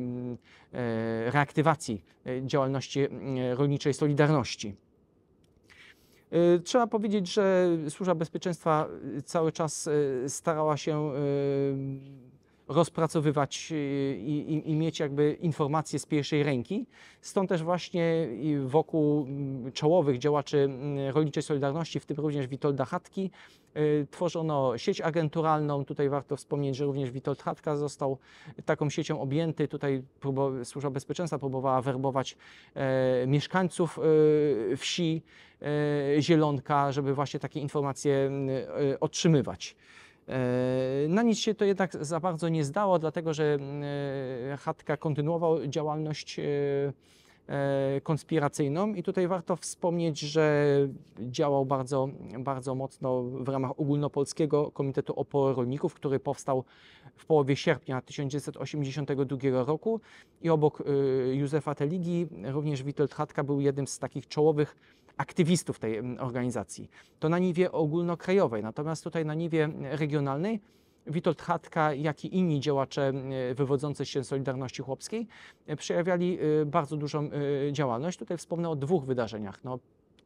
reaktywacji działalności rolniczej Solidarności. Trzeba powiedzieć, że Służba Bezpieczeństwa cały czas starała się rozpracowywać i, i, i mieć jakby informacje z pierwszej ręki. Stąd też właśnie wokół czołowych działaczy rolniczej Solidarności, w tym również Witolda Hatki, tworzono sieć agenturalną. Tutaj warto wspomnieć, że również Witold Hatka został taką siecią objęty. Tutaj próbowa, Służba Bezpieczeństwa próbowała werbować e, mieszkańców e, wsi e, Zielonka, żeby właśnie takie informacje e, otrzymywać. Na nic się to jednak za bardzo nie zdało, dlatego że Hatka kontynuował działalność konspiracyjną i tutaj warto wspomnieć, że działał bardzo, bardzo mocno w ramach Ogólnopolskiego Komitetu Oporu Rolników, który powstał w połowie sierpnia tysiąc dziewięćset osiemdziesiątego drugiego roku i obok Józefa Teligi również Witold Hatka był jednym z takich czołowych aktywistów tej organizacji. To na niwie ogólnokrajowej, natomiast tutaj na niwie regionalnej Witold Hatka, jak i inni działacze wywodzący się z Solidarności Chłopskiej przejawiali bardzo dużą działalność. Tutaj wspomnę o dwóch wydarzeniach. No,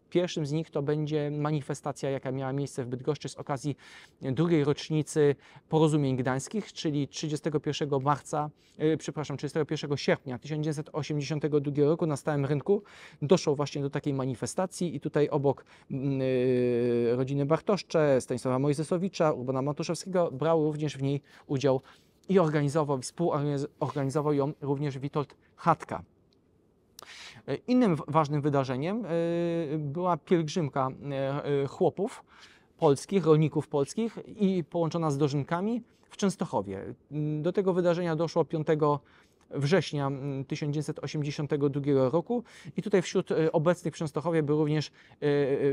pierwszym z nich to będzie manifestacja, jaka miała miejsce w Bydgoszczy z okazji drugiej rocznicy porozumień gdańskich, czyli trzydziestego pierwszego marca, przepraszam, trzydziestego pierwszego sierpnia tysiąc dziewięćset osiemdziesiątego drugiego roku na Starym Rynku doszło właśnie do takiej manifestacji i tutaj obok yy, rodziny Bartoszcze, Stanisława Mojzesowicza, Urbana Matuszewskiego brał również w niej udział i organizował, współorganizował ją również Witold Hatka. Innym ważnym wydarzeniem była pielgrzymka chłopów polskich, rolników polskich i połączona z dożynkami w Częstochowie. Do tego wydarzenia doszło piątego września tysiąc dziewięćset osiemdziesiątego drugiego roku i tutaj wśród obecnych w Częstochowie był również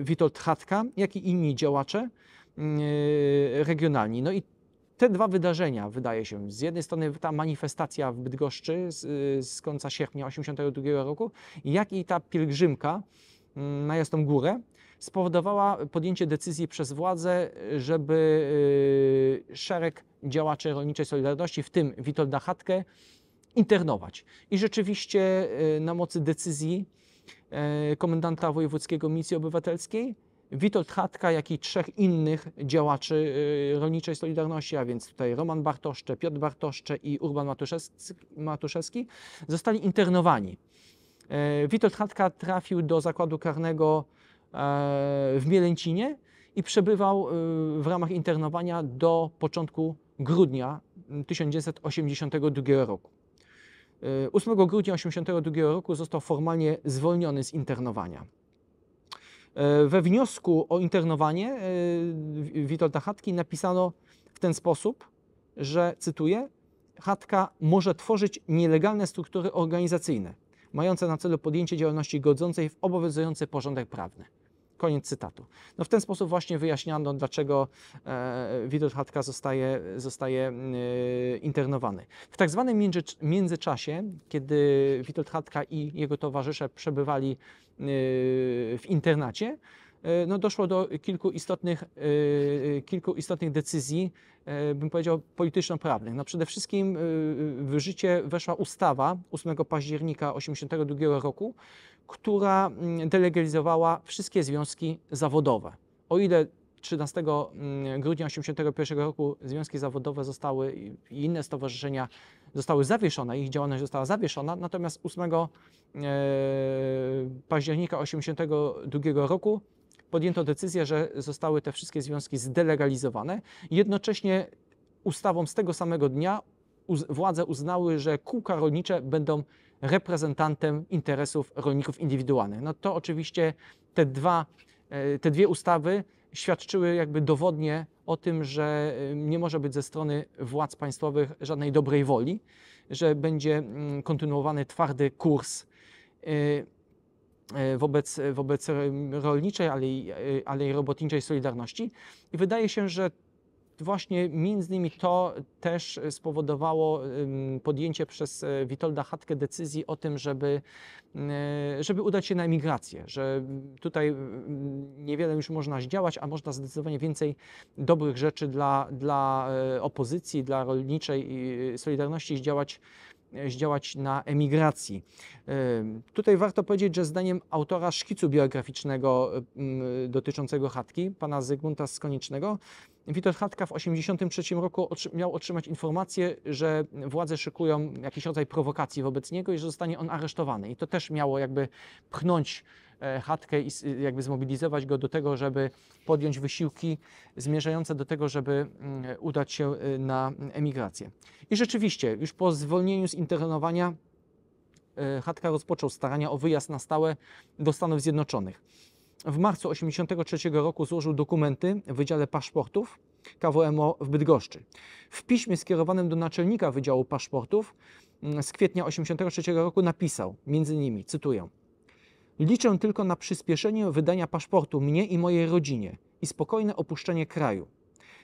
Witold Hatka, jak i inni działacze regionalni. No i te dwa wydarzenia, wydaje się, z jednej strony ta manifestacja w Bydgoszczy z, z końca sierpnia tysiąc dziewięćset osiemdziesiątego drugiego roku, jak i ta pielgrzymka na Jasną Górę spowodowała podjęcie decyzji przez władzę, żeby szereg działaczy rolniczej Solidarności, w tym Witolda Hatkę, internować. I rzeczywiście na mocy decyzji komendanta wojewódzkiego Milicji Obywatelskiej Witold Hatka, jak i trzech innych działaczy rolniczej Solidarności, a więc tutaj Roman Bartoszcze, Piotr Bartoszcze i Urban Matuszewski, zostali internowani. Witold Hatka trafił do zakładu karnego w Mielęcinie i przebywał w ramach internowania do początku grudnia tysiąc dziewięćset osiemdziesiątego drugiego roku. ósmego grudnia tysiąc dziewięćset osiemdziesiątego drugiego roku został formalnie zwolniony z internowania. We wniosku o internowanie Witolda Hatki napisano w ten sposób, że, cytuję, Hatka może tworzyć nielegalne struktury organizacyjne, mające na celu podjęcie działalności godzącej w obowiązujący porządek prawny. Koniec cytatu. No w ten sposób właśnie wyjaśniano, dlaczego Witold Hatka zostaje, zostaje internowany. W tak zwanym międzyczasie, kiedy Witold Hatka i jego towarzysze przebywali w internacie, no doszło do kilku istotnych, kilku istotnych decyzji, bym powiedział, polityczno-prawnych. No przede wszystkim w życie weszła ustawa ósmego października tysiąc dziewięćset osiemdziesiątego drugiego roku, która delegalizowała wszystkie związki zawodowe. O ile trzynastego grudnia tysiąc dziewięćset osiemdziesiątego pierwszego roku związki zawodowe zostały i inne stowarzyszenia zostały zawieszone, ich działalność została zawieszona, natomiast ósmego października tysiąc dziewięćset osiemdziesiątego drugiego roku podjęto decyzję, że zostały te wszystkie związki zdelegalizowane. Jednocześnie ustawą z tego samego dnia władze uznały, że kółka rolnicze będą reprezentantem interesów rolników indywidualnych. No to oczywiście te, dwa, te dwie ustawy świadczyły jakby dowodnie o tym, że nie może być ze strony władz państwowych żadnej dobrej woli, że będzie kontynuowany twardy kurs wobec, wobec rolniczej, ale i, ale i robotniczej Solidarności. I wydaje się, że Właśnie między innymi to też spowodowało podjęcie przez Witolda Hatkę decyzji o tym, żeby, żeby udać się na emigrację, że tutaj niewiele już można zdziałać, a można zdecydowanie więcej dobrych rzeczy dla, dla opozycji, dla rolniczej Solidarności zdziałać, zdziałać na emigracji. Tutaj warto powiedzieć, że zdaniem autora szkicu biograficznego dotyczącego Hatki, pana Zygmunta Skoniecznego, Witold Hatka w tysiąc dziewięćset osiemdziesiątym trzecim roku miał otrzymać informację, że władze szykują jakiś rodzaj prowokacji wobec niego i że zostanie on aresztowany. I to też miało jakby pchnąć Hatkę i jakby zmobilizować go do tego, żeby podjąć wysiłki zmierzające do tego, żeby udać się na emigrację. I rzeczywiście, już po zwolnieniu z internowania Hatka rozpoczął starania o wyjazd na stałe do Stanów Zjednoczonych. W marcu tysiąc dziewięćset osiemdziesiątym trzecim roku złożył dokumenty w Wydziale Paszportów K W M O w Bydgoszczy. W piśmie skierowanym do naczelnika Wydziału Paszportów z kwietnia tysiąc dziewięćset osiemdziesiątego trzeciego roku napisał, między innymi, cytuję: liczę tylko na przyspieszenie wydania paszportu mnie i mojej rodzinie i spokojne opuszczenie kraju.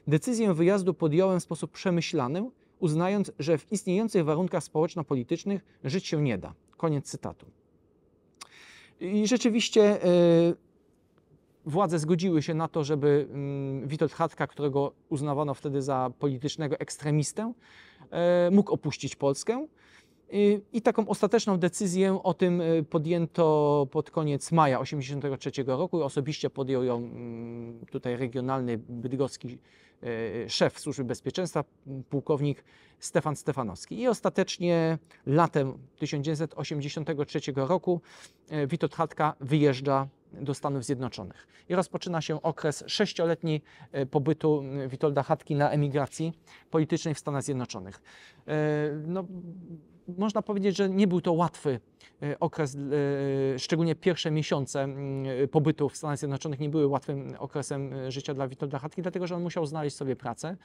Decyzję wyjazdu podjąłem w sposób przemyślany, uznając, że w istniejących warunkach społeczno-politycznych żyć się nie da. Koniec cytatu. I rzeczywiście yy, władze zgodziły się na to, żeby yy, Witold Hatka, którego uznawano wtedy za politycznego ekstremistę, yy, mógł opuścić Polskę. I taką ostateczną decyzję o tym podjęto pod koniec maja tysiąc dziewięćset osiemdziesiątego trzeciego roku. Osobiście podjął ją tutaj regionalny bydgoski szef Służby Bezpieczeństwa, pułkownik Stefan Stefanowski. I ostatecznie latem tysiąc dziewięćset osiemdziesiątego trzeciego roku Witold Hatka wyjeżdża do Stanów Zjednoczonych. I rozpoczyna się okres sześcioletni pobytu Witolda Hatki na emigracji politycznej w Stanach Zjednoczonych. No, można powiedzieć, że nie był to łatwy okres, szczególnie pierwsze miesiące pobytu w Stanach Zjednoczonych nie były łatwym okresem życia dla Witolda Hatki, dlatego że on musiał znaleźć sobie pracę,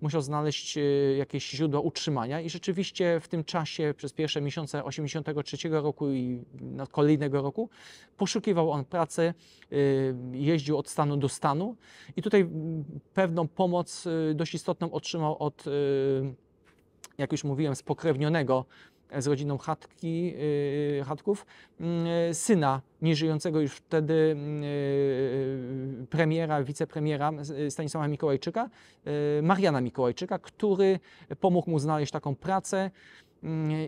musiał znaleźć jakieś źródła utrzymania i rzeczywiście w tym czasie, przez pierwsze miesiące tysiąc dziewięćset osiemdziesiątego trzeciego roku i kolejnego roku, poszukiwał on pracy, jeździł od stanu do stanu i tutaj pewną pomoc dość istotną otrzymał od, jak już mówiłem, spokrewnionego z rodziną Hatki, Hatków, syna nieżyjącego już wtedy premiera, wicepremiera Stanisława Mikołajczyka, Mariana Mikołajczyka, który pomógł mu znaleźć taką pracę.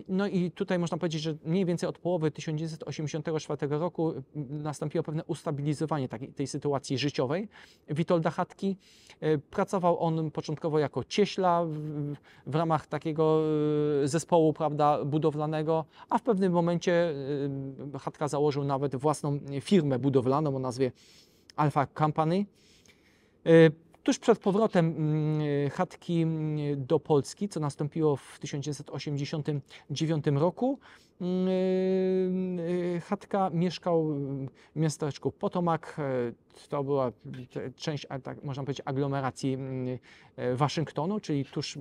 No i tutaj można powiedzieć, że mniej więcej od połowy tysiąc dziewięćset osiemdziesiątego czwartego roku nastąpiło pewne ustabilizowanie takiej, tej sytuacji życiowej Witolda Hatki. Pracował on początkowo jako cieśla w, w ramach takiego zespołu, prawda, budowlanego, a w pewnym momencie Hatka założył nawet własną firmę budowlaną o nazwie Alpha Company. Tuż przed powrotem Hatki do Polski, co nastąpiło w tysiąc dziewięćset osiemdziesiątym dziewiątym roku, Hatka mieszkał w miasteczku Potomak, to była część, można powiedzieć, aglomeracji Waszyngtonu, czyli tuż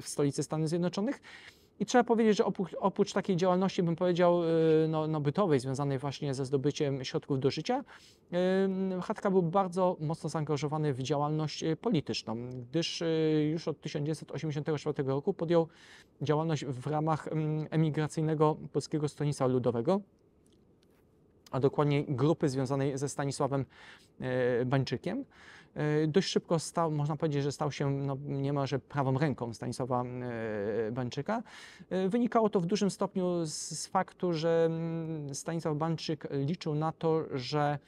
w stolicy Stanów Zjednoczonych. I trzeba powiedzieć, że oprócz, oprócz takiej działalności, bym powiedział, no, no bytowej, związanej właśnie ze zdobyciem środków do życia, Hatka był bardzo mocno zaangażowany w działalność polityczną, gdyż już od tysiąc dziewięćset osiemdziesiątego czwartego roku podjął działalność w ramach emigracyjnego Polskiego Stronnictwa Ludowego, a dokładnie grupy związanej ze Stanisławem Bańczykiem. Dość szybko stał, można powiedzieć, że stał się no, niemalże prawą ręką Stanisława Bańczyka. Wynikało to w dużym stopniu z, z faktu, że Stanisław Bańczyk liczył na to, że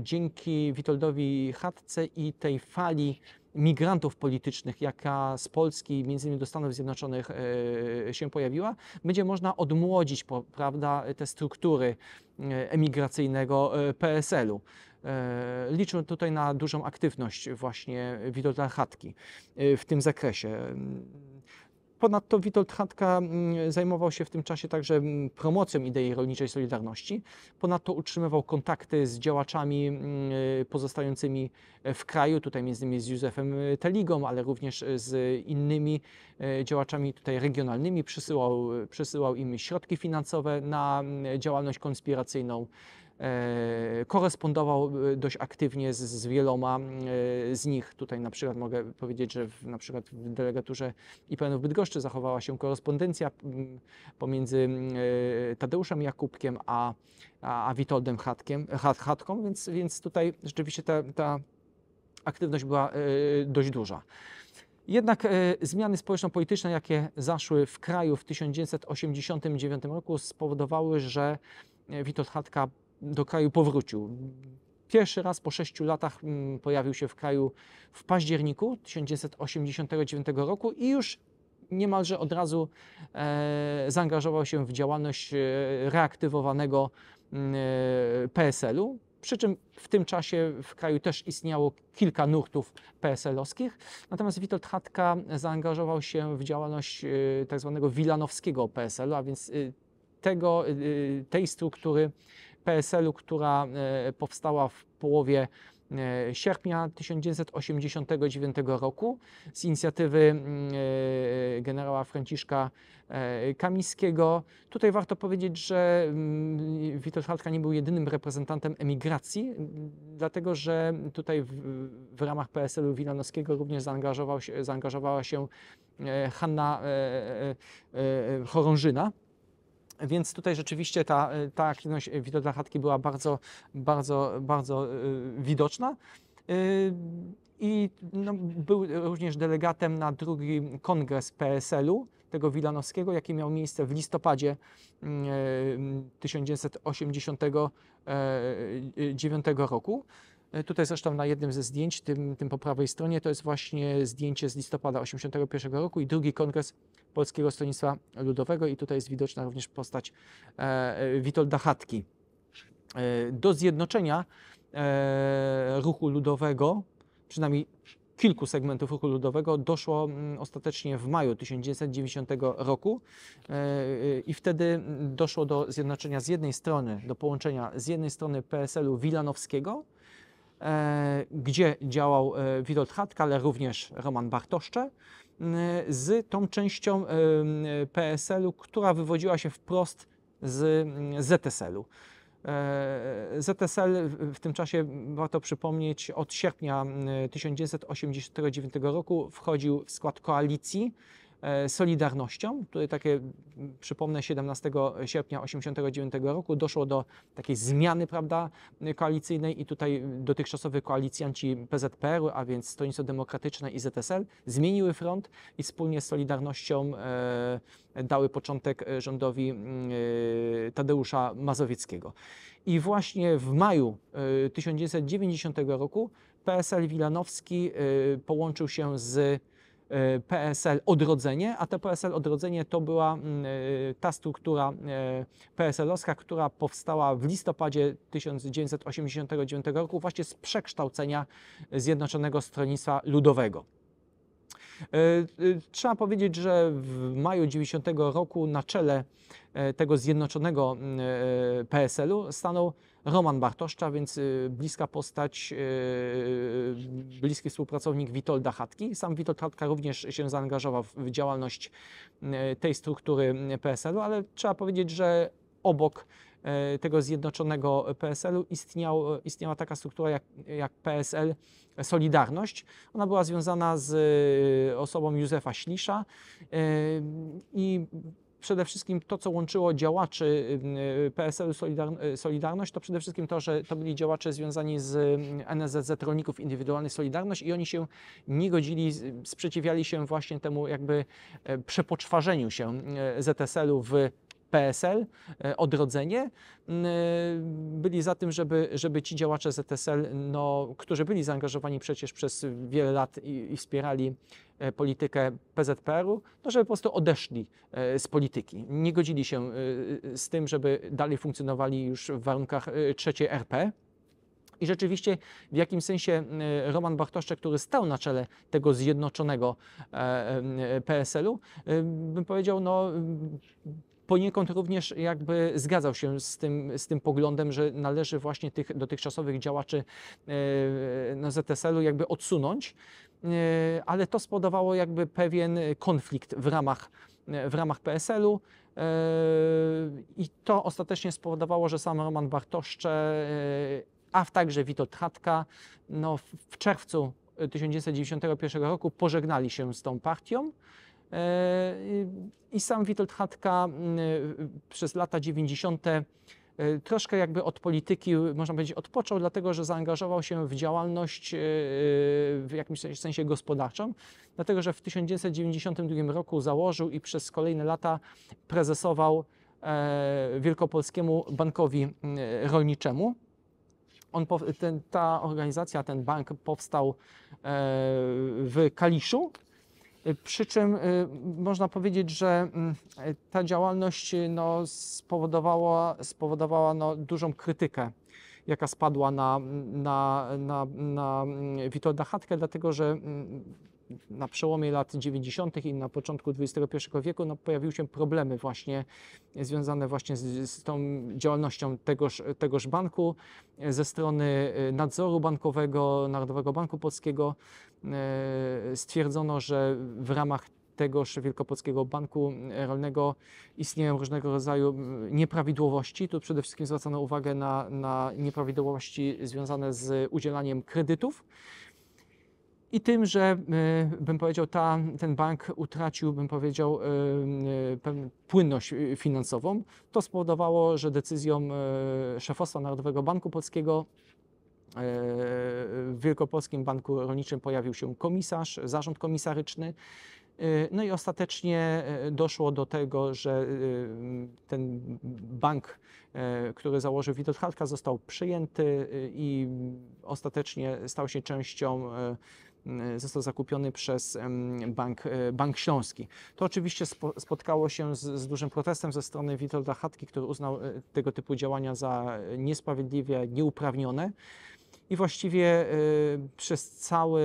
dzięki Witoldowi Hatce i tej fali migrantów politycznych, jaka z Polski, między innymi do Stanów Zjednoczonych, się pojawiła, będzie można odmłodzić, prawda, te struktury emigracyjnego P S L u. Liczę tutaj na dużą aktywność właśnie Witolda Hatki w tym zakresie. Ponadto Witold Hatka zajmował się w tym czasie także promocją idei rolniczej Solidarności. Ponadto utrzymywał kontakty z działaczami pozostającymi w kraju, tutaj między innymi z Józefem Teligą, ale również z innymi działaczami tutaj regionalnymi. Przysyłał, przysyłał im środki finansowe na działalność konspiracyjną. korespondował dość aktywnie z, z wieloma z nich. Tutaj na przykład mogę powiedzieć, że w, na przykład w delegaturze I P N-u w Bydgoszczy zachowała się korespondencja pomiędzy Tadeuszem Jakubkiem a, a, a Witoldem Hatkiem, Hat, Hatką, więc, więc tutaj rzeczywiście ta, ta aktywność była dość duża. Jednak e, zmiany społeczno-polityczne, jakie zaszły w kraju w tysiąc dziewięćset osiemdziesiątym dziewiątym roku, spowodowały, że Witold Hatka do kraju powrócił. Pierwszy raz po sześciu latach m, pojawił się w kraju w październiku tysiąc dziewięćset osiemdziesiątego dziewiątego roku i już niemalże od razu e, zaangażował się w działalność e, reaktywowanego e, P S L-u. Przy czym w tym czasie w kraju też istniało kilka nurtów P S L-owskich. Natomiast Witold Hatka zaangażował się w działalność tzw. wilanowskiego P S L-u, a więc tego, tej struktury P S L-u, która powstała w połowie sierpnia tysiąc dziewięćset osiemdziesiątego dziewiątego roku z inicjatywy generała Franciszka Kamińskiego. Tutaj warto powiedzieć, że Witold Hatka nie był jedynym reprezentantem emigracji, dlatego że tutaj w, w ramach P S L-u wilanowskiego również zaangażował się, zaangażowała się Hanna Chorążyna. Więc tutaj rzeczywiście ta, ta aktywność Witolda Hatki była bardzo, bardzo, bardzo widoczna. I no, był również delegatem na drugi kongres P S L-u, tego wilanowskiego, jaki miał miejsce w listopadzie tysiąc dziewięćset osiemdziesiątego dziewiątego roku. Tutaj zresztą na jednym ze zdjęć, tym, tym po prawej stronie, to jest właśnie zdjęcie z listopada tysiąc dziewięćset osiemdziesiątego pierwszego roku i drugi kongres Polskiego Stronnictwa Ludowego i tutaj jest widoczna również postać e, Witolda Hatki. E, do zjednoczenia e, ruchu ludowego, przynajmniej kilku segmentów ruchu ludowego, doszło m, ostatecznie w maju tysiąc dziewięćset dziewięćdziesiątego roku e, i wtedy doszło do zjednoczenia z jednej strony, do połączenia z jednej strony P S L-u wilanowskiego, gdzie działał Witold Hatka, ale również Roman Bartoszcze, z tą częścią P S L-u, która wywodziła się wprost z Z S L-u. Z S L w tym czasie, warto przypomnieć, od sierpnia tysiąc dziewięćset osiemdziesiątego dziewiątego roku wchodził w skład koalicji Solidarnością. Tutaj takie, przypomnę, siedemnastego sierpnia tysiąc dziewięćset osiemdziesiątego dziewiątego roku doszło do takiej zmiany, prawda, koalicyjnej i tutaj dotychczasowy koalicjanci P Z P R-u, a więc Stronnictwo Demokratyczne i Z S L, zmieniły front i wspólnie z Solidarnością e, dały początek rządowi e, Tadeusza Mazowieckiego. I właśnie w maju e, tysiąc dziewięćset dziewięćdziesiątego roku P S L wilanowski e, połączył się z P S L Odrodzenie, a to P S L Odrodzenie to była ta struktura P S L-owska, która powstała w listopadzie tysiąc dziewięćset osiemdziesiątego dziewiątego roku właśnie z przekształcenia Zjednoczonego Stronnictwa Ludowego. Trzeba powiedzieć, że w maju tysiąc dziewięćset dziewięćdziesiątego roku na czele tego zjednoczonego P S L-u stanął Roman Bartoszcza, więc bliska postać, bliski współpracownik Witolda Hatki. Sam Witold Hatka również się zaangażował w działalność tej struktury P S L-u, ale trzeba powiedzieć, że obok tego zjednoczonego P S L-u istniał, istniała taka struktura jak, jak P S L Solidarność. Ona była związana z osobą Józefa Ślisza i przede wszystkim to, co łączyło działaczy P S L-u Solidarność, to przede wszystkim to, że to byli działacze związani z N S Z Z Rolników Indywidualnych Solidarność i oni się nie godzili, sprzeciwiali się właśnie temu jakby przepoczwarzeniu się Z S L-u w P S L, Odrodzenie, byli za tym, żeby, żeby ci działacze Z S L, no, którzy byli zaangażowani przecież przez wiele lat i, i wspierali politykę P Z P R-u, no, żeby po prostu odeszli z polityki. Nie godzili się z tym, żeby dalej funkcjonowali już w warunkach trzeciej R P. I rzeczywiście w jakim sensie Roman Bartoszczek, który stał na czele tego zjednoczonego P S L-u, bym powiedział, no... poniekąd również jakby zgadzał się z tym, z tym poglądem, że należy właśnie tych dotychczasowych działaczy Z S L-u jakby odsunąć. ale to spowodowało jakby pewien konflikt w ramach, w ramach P S L u i to ostatecznie spowodowało, że sam Roman Bartoszcze, a także Witold Hatka no, w czerwcu tysiąc dziewięćset dziewięćdziesiątego pierwszego roku pożegnali się z tą partią. I sam Witold Hatka przez lata dziewięćdziesiąte troszkę jakby od polityki, można powiedzieć, odpoczął, dlatego że zaangażował się w działalność w jakimś sensie gospodarczą, dlatego że w tysiąc dziewięćset dziewięćdziesiątym drugim roku założył i przez kolejne lata prezesował Wielkopolskiemu Bankowi Rolniczemu. On, ten, ta organizacja, ten bank powstał w Kaliszu. Przy czym można powiedzieć, że ta działalność no, spowodowała, spowodowała no, dużą krytykę, jaka spadła na, na, na, na Witolda Hatkę, dlatego że na przełomie lat dziewięćdziesiątych i na początku dwudziestego pierwszego wieku no, pojawiły się problemy właśnie związane właśnie z, z tą działalnością tegoż, tegoż banku ze strony nadzoru bankowego, Narodowego Banku Polskiego. Stwierdzono, że w ramach tegoż Wielkopolskiego Banku Rolnego istnieją różnego rodzaju nieprawidłowości. Tu przede wszystkim zwracano uwagę na, na nieprawidłowości związane z udzielaniem kredytów. I tym, że bym powiedział, ta, ten bank utracił, bym powiedział, płynność finansową. To spowodowało, że decyzją szefostwa Narodowego Banku Polskiego w Wielkopolskim Banku Rolniczym pojawił się komisarz, zarząd komisaryczny. No i ostatecznie doszło do tego, że ten bank, który założył Witold Hatka, został przyjęty i ostatecznie stał się częścią, został zakupiony przez Bank, Bank Śląski. To oczywiście spotkało się z, z dużym protestem ze strony Witolda Hatki, który uznał tego typu działania za niesprawiedliwie, nieuprawnione. I właściwie przez całe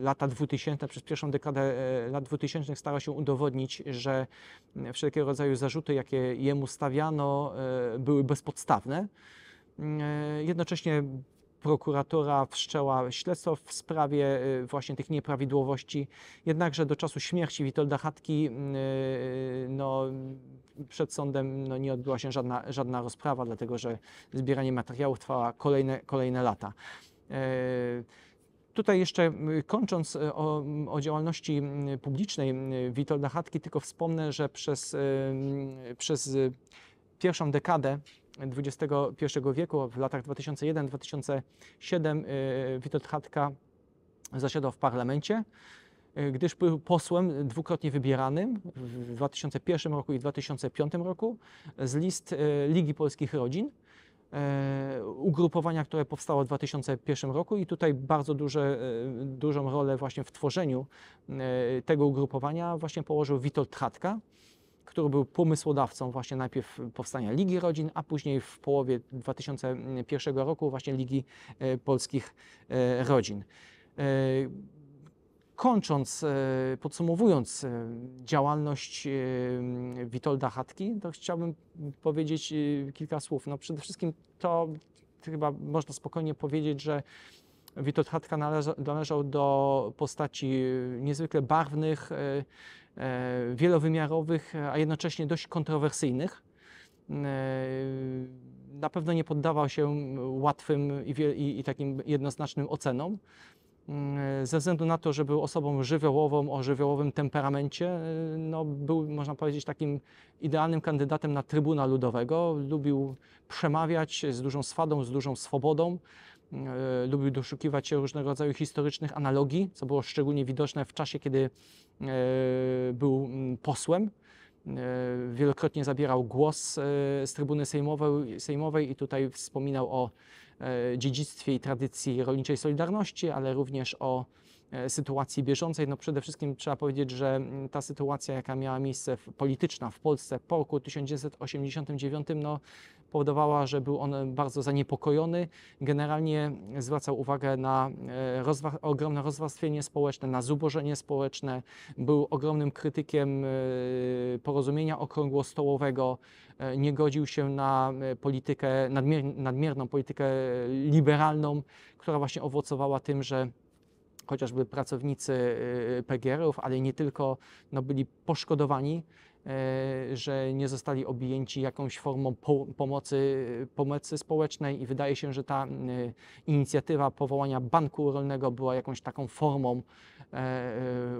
lata dwutysięczne, przez pierwszą dekadę lat dwutysięcznych starał się udowodnić, że wszelkiego rodzaju zarzuty, jakie jemu stawiano, były bezpodstawne. Jednocześnie prokuratura wszczęła śledztwo w sprawie właśnie tych nieprawidłowości. Jednakże do czasu śmierci Witolda Hatki no, przed sądem no, nie odbyła się żadna, żadna rozprawa, dlatego że zbieranie materiałów trwało kolejne, kolejne lata. Tutaj jeszcze kończąc o, o działalności publicznej Witolda Hatki, tylko wspomnę, że przez, przez pierwszą dekadę dwudziestego pierwszego wieku, w latach dwa tysiące jeden do dwa tysiące siedem Witold Hatka zasiadał w parlamencie, gdyż był posłem dwukrotnie wybieranym w dwa tysiące pierwszym roku i dwa tysiące piątym roku z list Ligi Polskich Rodzin, ugrupowania, które powstało w dwa tysiące pierwszym roku i tutaj bardzo duże, dużą rolę właśnie w tworzeniu tego ugrupowania właśnie położył Witold Hatka, który był pomysłodawcą właśnie najpierw powstania Ligi Rodzin, a później w połowie dwa tysiące pierwszego roku właśnie Ligi Polskich Rodzin. Kończąc, podsumowując działalność Witolda Hatki, to chciałbym powiedzieć kilka słów. No przede wszystkim to chyba można spokojnie powiedzieć, że Witold Hatka należał, należał do postaci niezwykle barwnych, wielowymiarowych, a jednocześnie dość kontrowersyjnych. Na pewno nie poddawał się łatwym i, i, i takim jednoznacznym ocenom. Ze względu na to, że był osobą żywiołową, o żywiołowym temperamencie, no, był, można powiedzieć, takim idealnym kandydatem na Trybuna Ludowego. Lubił przemawiać z dużą swadą, z dużą swobodą. Lubił doszukiwać się różnego rodzaju historycznych analogii, co było szczególnie widoczne w czasie, kiedy był posłem. Wielokrotnie zabierał głos z trybuny sejmowej, sejmowej i tutaj wspominał o dziedzictwie i tradycji rolniczej Solidarności, ale również o sytuacji bieżącej. No przede wszystkim trzeba powiedzieć, że ta sytuacja, jaka miała miejsce polityczna w Polsce po roku tysiąc dziewięćset osiemdziesiątym dziewiątym, no, powodowała, że był on bardzo zaniepokojony. Generalnie zwracał uwagę na rozwa ogromne rozwarstwienie społeczne, na zubożenie społeczne. Był ogromnym krytykiem porozumienia okrągłostołowego. Nie godził się na politykę, nadmier nadmierną politykę liberalną, która właśnie owocowała tym, że chociażby pracownicy P G R-ów, ale nie tylko, no, byli poszkodowani, że nie zostali objęci jakąś formą pomocy, pomocy społecznej, i wydaje się, że ta inicjatywa powołania banku rolnego była jakąś taką formą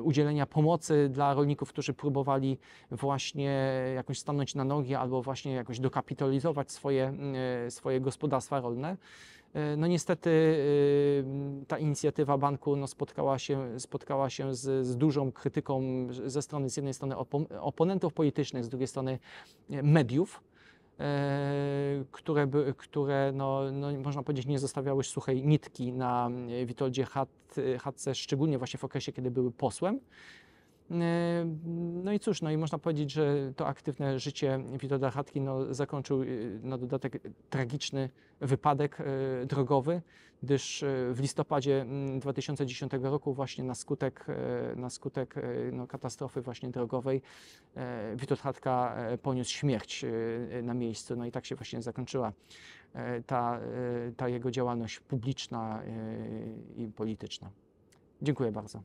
udzielenia pomocy dla rolników, którzy próbowali właśnie jakoś stanąć na nogi albo właśnie jakoś dokapitalizować swoje, swoje gospodarstwa rolne. No niestety ta inicjatywa banku no, spotkała się, spotkała się z, z dużą krytyką ze strony z jednej strony oponentów politycznych, z drugiej strony mediów, które, które no, no, można powiedzieć, nie zostawiały suchej nitki na Witoldzie Hatce, szczególnie właśnie w okresie, kiedy były posłem. No i cóż, no i można powiedzieć, że to aktywne życie Witolda Hatki no, zakończył na dodatek tragiczny wypadek drogowy, gdyż w listopadzie dwa tysiące dziesiątego roku właśnie na skutek, na skutek no, katastrofy właśnie drogowej Witold Hatka poniósł śmierć na miejscu. No i tak się właśnie zakończyła ta, ta jego działalność publiczna i polityczna. Dziękuję bardzo.